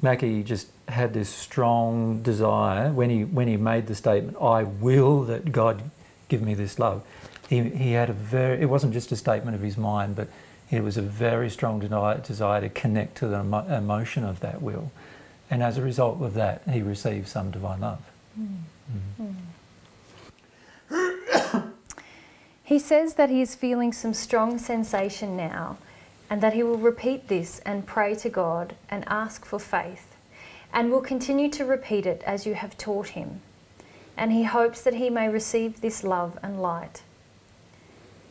Mackie just had this strong desire when he made the statement, I will that God give me this love. He had a very, it wasn't just a statement of his mind, but it was a very strong desire to connect to the emotion of that will. And as a result of that, he received some divine love. Mm. Mm. He says that he is feeling some strong sensation now, and that he will repeat this and pray to God and ask for faith, and will continue to repeat it as you have taught him, and he hopes that he may receive this love and light.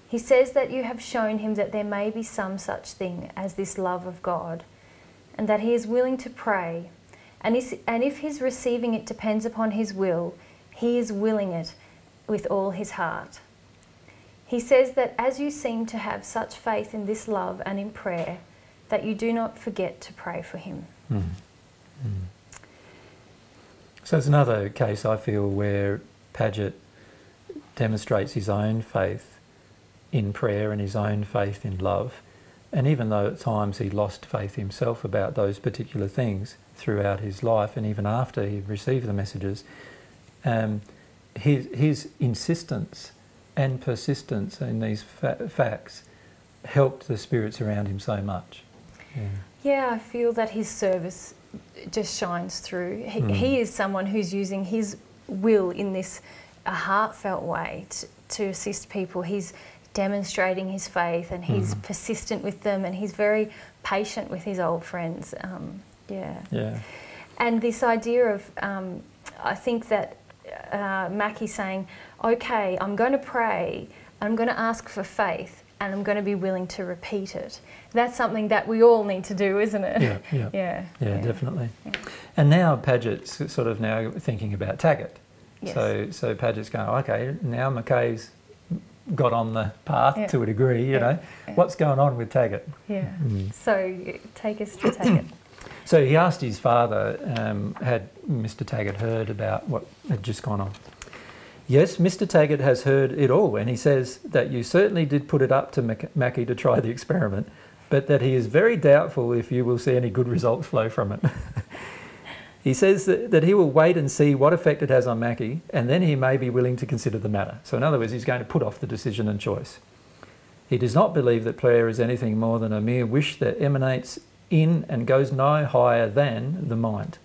He says that you have shown him that there may be some such thing as this love of God, and that he is willing to pray. And if his receiving it depends upon his will, he is willing it with all his heart. He says that as you seem to have such faith in this love and in prayer, that you do not forget to pray for him. Mm. Mm. So it's another case, I feel, where Padgett demonstrates his own faith in prayer and his own faith in love. And even though at times he lost faith himself about those particular things throughout his life, and even after he received the messages, his insistence and persistence in these facts helped the spirits around him so much. Yeah, yeah, I feel that his service just shines through. He is someone who's using his will in this heartfelt way to assist people. He's demonstrating his faith, and he's persistent with them, and he's very patient with his old friends. Yeah. Yeah. And this idea of, I think that Mackie saying, okay, I'm going to pray, I'm going to ask for faith, and I'm going to be willing to repeat it. That's something that we all need to do, isn't it? Yeah, yeah, yeah, yeah, yeah, definitely. Yeah. And now Padgett's sort of now thinking about Taggart. Yes. So Padgett's going, okay, now McKay's got on the path, yeah, to a degree, you, yeah, know. Yeah. What's going on with Taggart? Yeah. Mm. So take us to Taggart. So he asked his father, had Mr. Taggart heard about what had just gone on? Yes, Mr. Taggart has heard it all, and he says that you certainly did put it up to Mackie to try the experiment, but that he is very doubtful if you will see any good results flow from it. He says that he will wait and see what effect it has on Mackie, and then he may be willing to consider the matter. So in other words, he's going to put off the decision and choice. He does not believe that prayer is anything more than a mere wish that emanates in and goes no higher than the mind,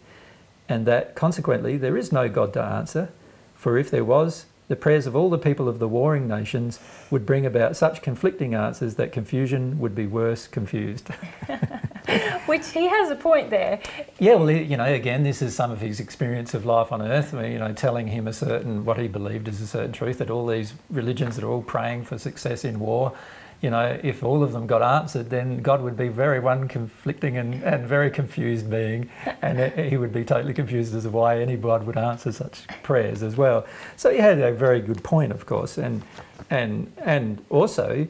and that consequently there is no God to answer. For if there was, the prayers of all the people of the warring nations would bring about such conflicting answers that confusion would be worse confused. Which he has a point there. Yeah, well, you know, again, this is some of his experience of life on earth, you know, telling him a certain, what he believed is a certain truth, that all these religions that are all praying for success in war, you know, if all of them got answered, then God would be very one conflicting and very confused being, and he would be totally confused as to why anybody would answer such prayers as well. So he had a very good point, of course, and also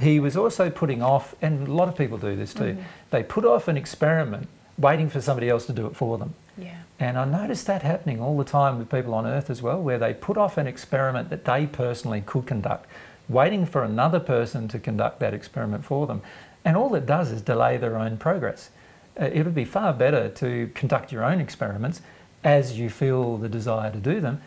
he was also putting off, and a lot of people do this too, they put off an experiment waiting for somebody else to do it for them. Yeah. And I noticed that happening all the time with people on earth as well, where they put off an experiment that they personally could conduct, waiting for another person to conduct that experiment for them. And all it does is delay their own progress. It would be far better to conduct your own experiments as you feel the desire to do them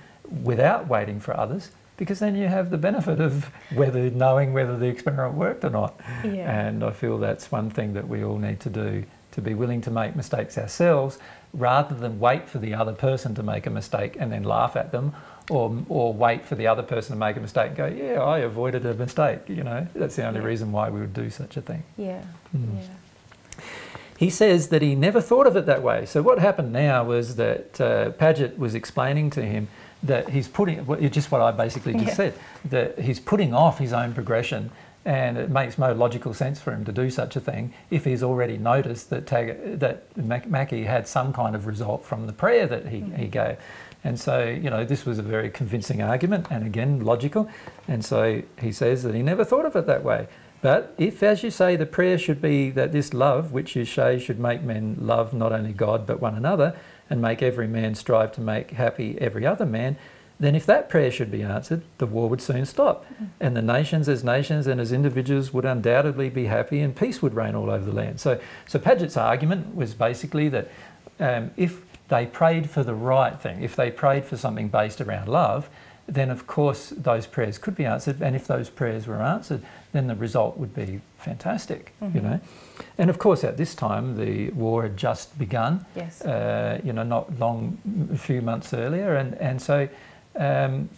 without waiting for others, because then you have the benefit of knowing whether the experiment worked or not. Yeah. And I feel that's one thing that we all need to do, to be willing to make mistakes ourselves rather than wait for the other person to make a mistake and then laugh at them, or wait for the other person to make a mistake and go, yeah, I avoided a mistake, you know. That's the only, yeah, reason why we would do such a thing. Yeah. Mm. Yeah. He says that he never thought of it that way. So what happened now was that Padgett was explaining to him that he's putting, just what I basically just, yeah, said, that he's putting off his own progression, and it makes no logical sense for him to do such a thing if he's already noticed that Mackie had some kind of result from the prayer that he gave. And so, you know, this was a very convincing argument, and again, logical. And so he says that he never thought of it that way. But if, as you say, the prayer should be that this love, which you say should make men love not only God but one another, and make every man strive to make happy every other man, then if that prayer should be answered, the war would soon stop, and the nations and as individuals would undoubtedly be happy, and peace would reign all over the land. So Padgett's argument was basically that if they prayed for the right thing, if they prayed for something based around love, then of course those prayers could be answered, and if those prayers were answered, then the result would be fantastic, you know. And of course at this time the war had just begun, yes, you know, not long, a few months earlier, and so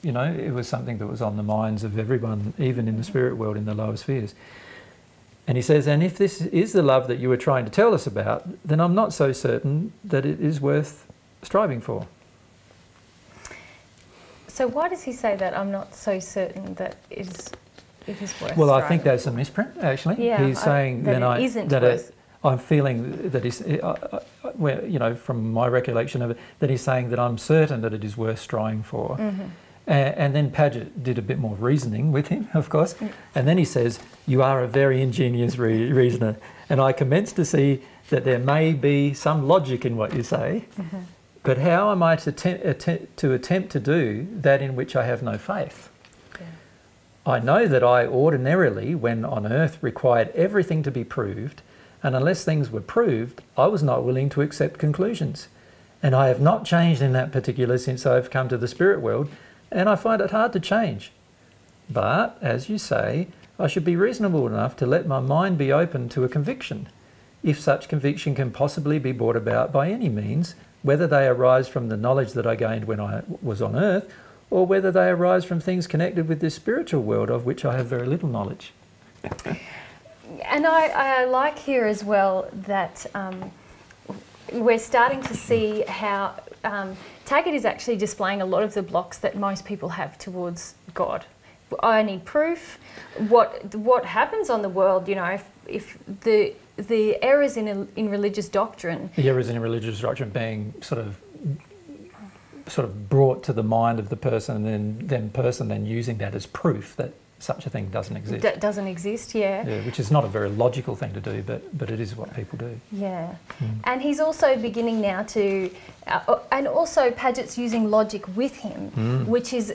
you know, it was something that was on the minds of everyone, even in the spirit world, in the lower spheres. And he says, and if this is the love that you were trying to tell us about, then I'm not so certain that it is worth striving for. So why does he say that? I'm not so certain that it is worth striving. Well, I think that's a misprint, actually. Yeah, he's saying I'm feeling that he's, you know, from my recollection of it, that he's saying that I'm certain that it is worth striving for. And then Padgett did a bit more reasoning with him, of course, and then he says, you are a very ingenious reasoner, and I commence to see that there may be some logic in what you say, but how am I to attempt to do that in which I have no faith? Yeah. I know that I ordinarily, when on earth, required everything to be proved, and unless things were proved, I was not willing to accept conclusions, and I have not changed in that particular since I've come to the spirit world, and I find it hard to change. But, as you say, I should be reasonable enough to let my mind be open to a conviction, if such conviction can possibly be brought about by any means, whether they arise from the knowledge that I gained when I was on earth, or whether they arise from things connected with this spiritual world of which I have very little knowledge. And I like here as well that we're starting to see how Taggett is actually displaying a lot of the blocks that most people have towards God. I need proof. What happens on the world, you know, if the errors in religious doctrine. The errors in religious doctrine being sort of brought to the mind of the person, and then using that as proof that such a thing doesn't exist. That doesn't exist, yeah. Yeah, which is not a very logical thing to do, but it is what people do. Yeah. Mm. And he's also beginning now to, and also Padgett's using logic with him, which is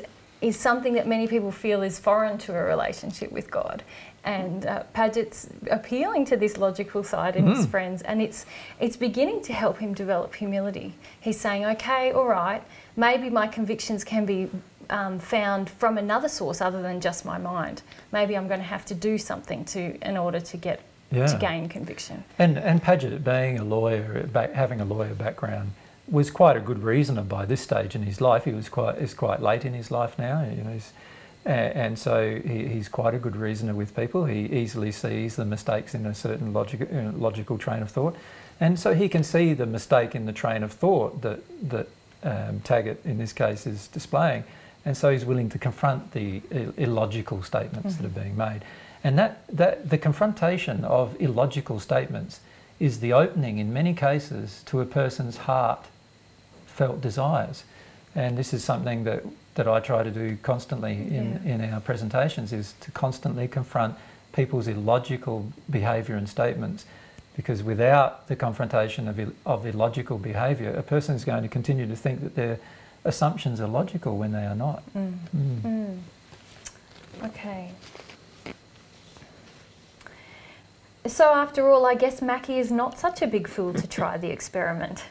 something that many people feel is foreign to a relationship with God. And Padgett's appealing to this logical side in his friends, and it's beginning to help him develop humility. He's saying, okay, all right, maybe my convictions can be found from another source other than just my mind. Maybe I'm going to have to do something in order to gain conviction. And Padgett, being a lawyer, having a lawyer background, was quite a good reasoner by this stage in his life. He was quite late in his life now, you know. And so he's quite a good reasoner with people. He easily sees the mistakes in a certain logical train of thought. And so he can see the mistake in the train of thought that Padgett, in this case, is displaying. And so he's willing to confront the illogical statements that are being made. And that the confrontation of illogical statements is the opening, in many cases, to a person's heartfelt desires. And this is something that I try to do constantly in our presentations, is to constantly confront people's illogical behaviour and statements, because without the confrontation of illogical behaviour, a person is going to continue to think that their assumptions are logical when they are not. Mm. Mm. Mm. Okay. So after all, I guess Mackie is not such a big fool to try the experiment.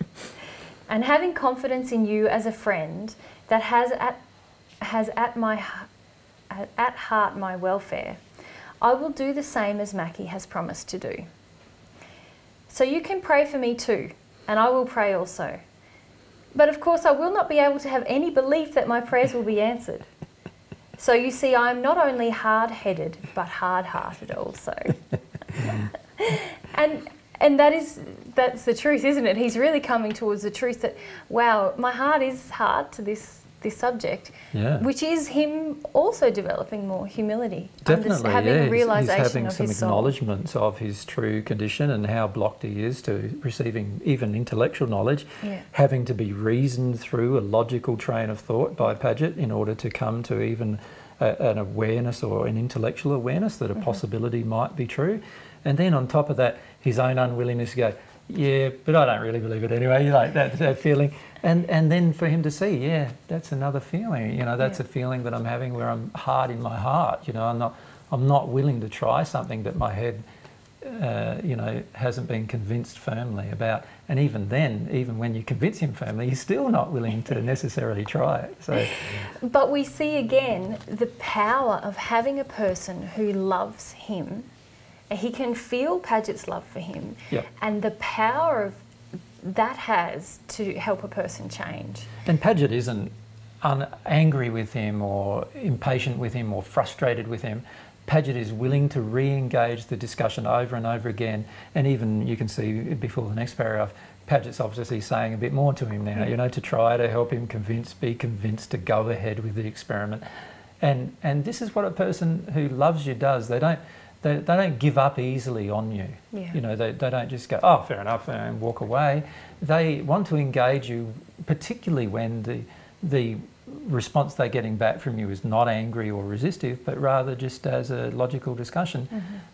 And having confidence in you as a friend that has at heart my welfare, I will do the same as Mackie has promised to do. So you can pray for me too, and I will pray also. But of course I will not be able to have any belief that my prayers will be answered. So you see, I am not only hard-headed, but hard-hearted also. And that's the truth, isn't it? He's really coming towards the truth that, wow, my heart is hard to this subject, which is him also developing more humility. Definitely, having a realisation he's having some acknowledgements of his true condition and how blocked he is to receiving even intellectual knowledge, having to be reasoned through a logical train of thought by Padgett in order to come to even an awareness or an intellectual awareness that a possibility might be true. And then on top of that, his own unwillingness to go, yeah, but I don't really believe it anyway, you know, that feeling. And then for him to see, yeah, that's another feeling, you know, that's a feeling that I'm having where I'm hard in my heart, you know, I'm not willing to try something that my head, you know, hasn't been convinced firmly about. And even then, even when you convince him firmly, he's still not willing to necessarily try it. So. But we see again the power of having a person who loves him. He can feel Padgett's love for him and the power of that has to help a person change. And Padgett isn't angry with him or impatient with him or frustrated with him. Padgett is willing to re-engage the discussion over and over again, and even you can see before the next paragraph, Padgett's obviously saying a bit more to him now, you know, to try to help him be convinced to go ahead with the experiment. And this is what a person who loves you does. They don't give up easily on you. Yeah. You know, they don't just go, oh, fair enough, and walk away. They want to engage you, particularly when the response they're getting back from you is not angry or resistive, but rather just as a logical discussion.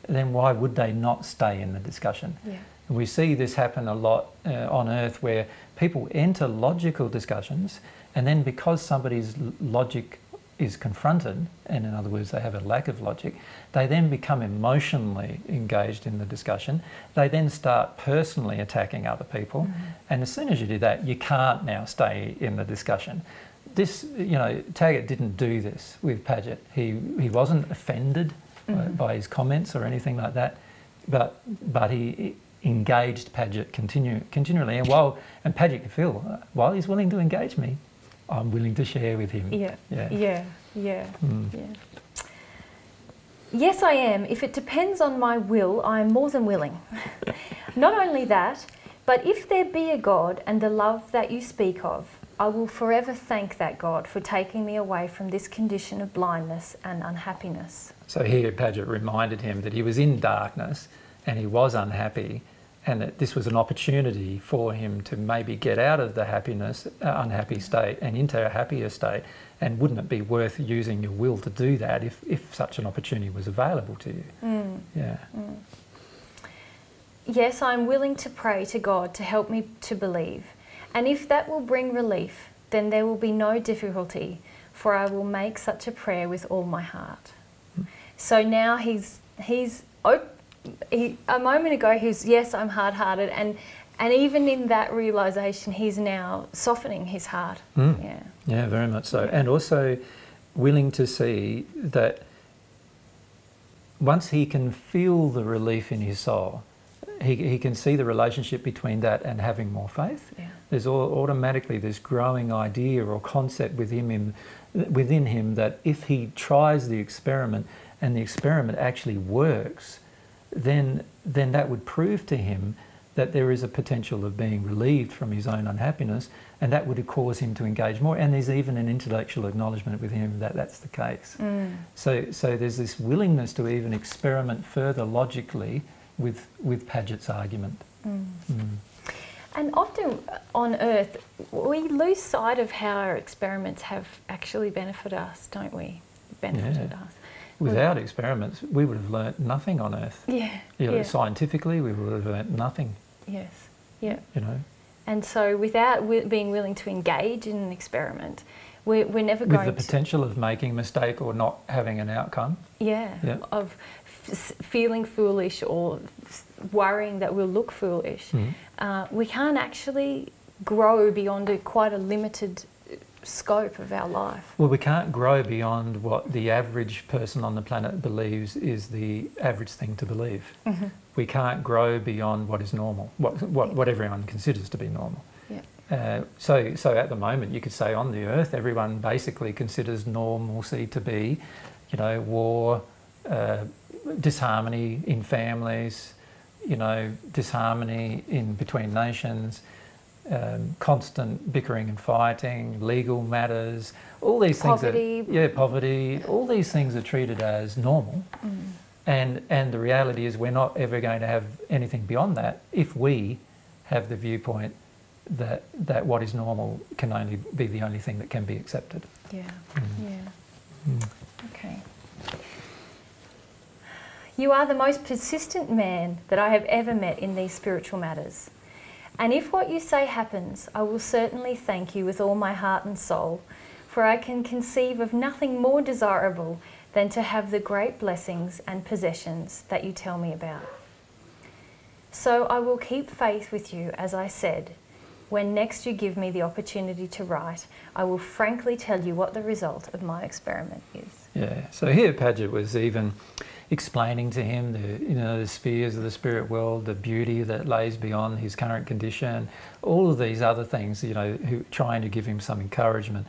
Then why would they not stay in the discussion? Yeah. And we see this happen a lot on Earth, where people enter logical discussions, and then because somebody's logic is confronted, and in other words they have a lack of logic, they then become emotionally engaged in the discussion. They then start personally attacking other people, and as soon as you do that, you can't now stay in the discussion. This, you know, Padgett didn't do this with Padgett. He wasn't offended by his comments or anything like that, but he engaged Padgett continually, and Padgett could feel, while he's willing to engage me, I'm willing to share with him. Yeah, yeah, yeah, yeah. Mm. Yeah. Yes, I am. If it depends on my will, I am more than willing. Not only that, but if there be a God and the love that you speak of, I will forever thank that God for taking me away from this condition of blindness and unhappiness. So here Padgett reminded him that he was in darkness and he was unhappy, and that this was an opportunity for him to maybe get out of the unhappy state and into a happier state. And wouldn't it be worth using your will to do that if such an opportunity was available to you? Mm. Yeah. Mm. Yes, I'm willing to pray to God to help me to believe. And if that will bring relief, then there will be no difficulty, for I will make such a prayer with all my heart. Mm. So now a moment ago he was, yes, I'm hard-hearted, and even in that realisation he's now softening his heart. Mm. Yeah. Yeah, very much so. And also willing to see that once he can feel the relief in his soul, he can see the relationship between that and having more faith. Yeah. There's automatically this growing idea or concept within him that if he tries the experiment and the experiment actually works, then that would prove to him that there is a potential of being relieved from his own unhappiness, and that would cause him to engage more. And there's even an intellectual acknowledgement with him that that's the case. Mm. So there's this willingness to even experiment further logically with Padgett's argument. Mm. Mm. And often on earth, we lose sight of how our experiments have actually benefited us, don't we? Benefited us. Without experiments, we would have learnt nothing on earth. Yeah. You know, yeah. Scientifically, we would have learnt nothing. Yes. Yeah. You know. And so, without being willing to engage in an experiment, we're never going to. With the potential of making a mistake or not having an outcome. Yeah. Yeah. Of feeling foolish or worrying that we'll look foolish, mm-hmm. We can't actually grow beyond quite a limited scope of our life. Well, we can't grow beyond what the average person on the planet believes is the average thing to believe. Mm-hmm. We can't grow beyond what is normal, what everyone considers to be normal. Yeah. So at the moment, you could say on the earth, everyone basically considers normalcy to be, you know, war, disharmony in families, you know, disharmony in between nations. Constant bickering and fighting, legal matters, all these things. Poverty. Poverty. All these things are treated as normal, mm. and the reality is we're not ever going to have anything beyond that if we have the viewpoint that what is normal can only be the only thing that can be accepted. Yeah. Mm. Yeah. Mm. Okay. You are the most persistent man that I have ever met in these spiritual matters. And if what you say happens, I will certainly thank you with all my heart and soul, for I can conceive of nothing more desirable than to have the great blessings and possessions that you tell me about. So I will keep faith with you, as I said. When next you give me the opportunity to write, I will frankly tell you what the result of my experiment is. Yeah, so here Padgett was even explaining to him the spheres of the spirit world, the beauty that lays beyond his current condition, all of these other things, you know, trying to give him some encouragement.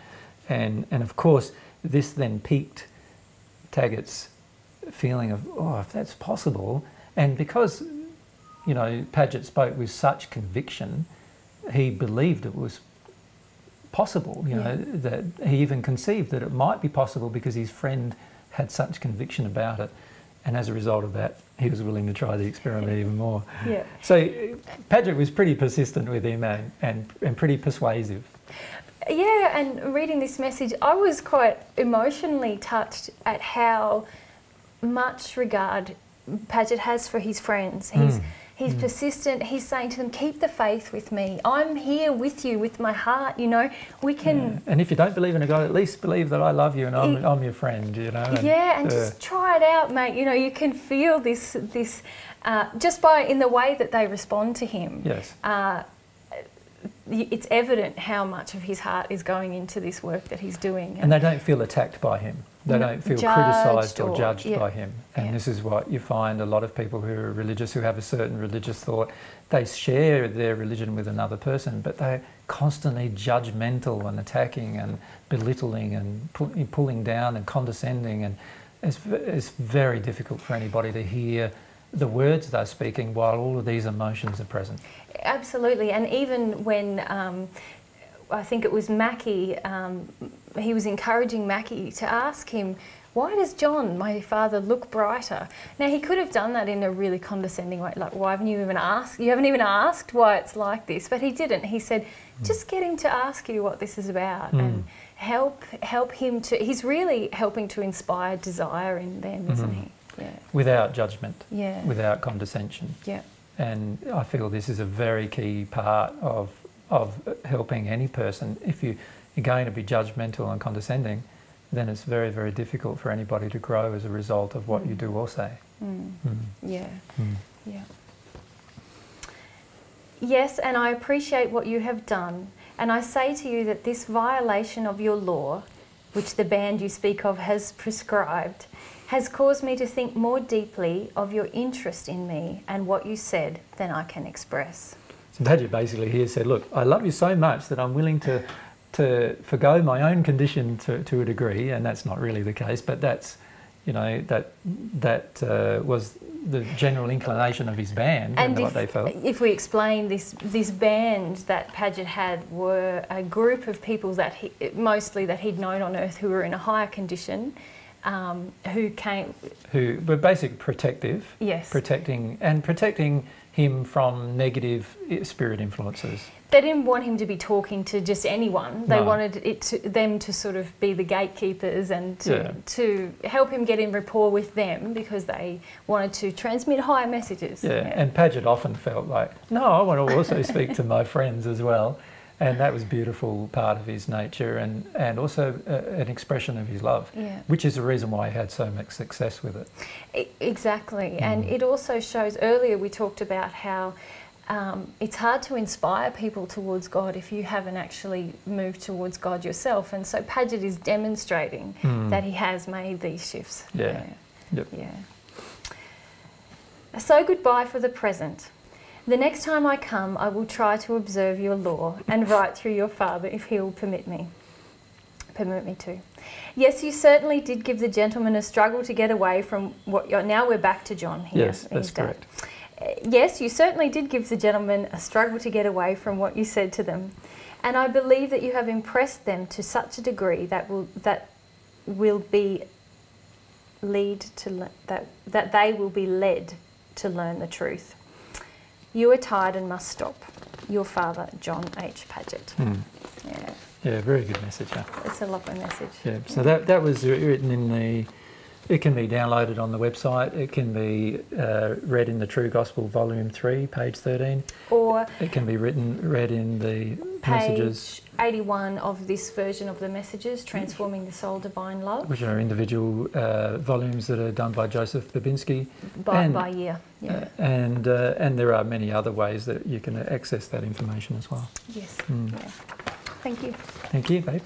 And of course, this then piqued Padgett's feeling of, oh, if that's possible. And because, you know, Padgett spoke with such conviction, he believed it was possible, you know, that he even conceived that it might be possible because his friend had such conviction about it. And as a result of that, he was willing to try the experiment even more. Yeah. So Padgett was pretty persistent with him and pretty persuasive. Yeah, and reading this message, I was quite emotionally touched at how much regard Padgett has for his friends. He's persistent. He's saying to them, keep the faith with me. I'm here with you, with my heart, you know. We can... Yeah. And if you don't believe in a God, at least believe that I love you and I'm your friend, you know. And, yeah, and just try it out, mate. You know, you can feel this just by in the way that they respond to him. Yes. It's evident how much of his heart is going into this work that he's doing. And they don't feel attacked by him. They don't feel criticised or judged by him. And this is what you find a lot of people who are religious, who have a certain religious thought, they share their religion with another person, but they're constantly judgmental and attacking and belittling and pulling down and condescending. And it's very difficult for anybody to hear the words they're speaking while all of these emotions are present. Absolutely. And even when I think it was Mackie, he was encouraging Mackie to ask him, why does John, my father, look brighter? Now, he could have done that in a really condescending way, like, why haven't you even asked? You haven't even asked why it's like this, but he didn't. He said, just get him to ask you what this is about and help him to, he's really helping to inspire desire in them, isn't he? Yeah. Without judgment, yeah. Without condescension. Yeah. And I feel this is a very key part of helping any person. If you're going to be judgmental and condescending, then it's very, very difficult for anybody to grow as a result of what you do or say. Yeah. Yeah. Yes, and I appreciate what you have done, and I say to you that this violation of your law, which the band you speak of has prescribed, has caused me to think more deeply of your interest in me and what you said than I can express. So Padgett basically here said, look, I love you so much that I'm willing to forgo my own condition to a degree, and that's not really the case, but that's, you know, that was the general inclination of his band and what they felt. If we explain this band that Padgett had were a group of people that he'd known on earth who were in a higher condition, who were basically protective, yes, protecting him from negative spirit influences. They didn't want him to be talking to just anyone. They wanted them to sort of be the gatekeepers and to help him get in rapport with them, because they wanted to transmit higher messages. Yeah, yeah. And Padgett often felt like, no, I want to also speak to my friends as well. And that was a beautiful part of his nature, and also an expression of his love, which is the reason why he had so much success with it. Exactly. And it also shows, earlier we talked about how it's hard to inspire people towards God if you haven't actually moved towards God yourself. And so Padgett is demonstrating that he has made these shifts. Yeah. Yeah. Yep. Yeah. So goodbye for the present. The next time I come, I will try to observe your law and write through your father if he will permit me. Yes, you certainly did give the gentleman a struggle to get away from what you're... Now we're back to John here. Yes, that's correct. Yes, you certainly did give the gentleman a struggle to get away from what you said to them. And I believe that you have impressed them to such a degree that they will be led to learn the truth. You are tired and must stop. Your father, John H. Padgett. Yeah. Yeah, very good message. Huh? It's a lovely message. Yeah. So that was written in the. It can be downloaded on the website. It can be read in the True Gospel, Volume 3, page 13. Or it can be read in the messages. Page 81 of this version of the messages, Transforming the Soul, Divine Love. Which are individual volumes that are done by Joseph Babinski. By year, yeah. And there are many other ways that you can access that information as well. Yes. Yeah. Thank you. Thank you, babe.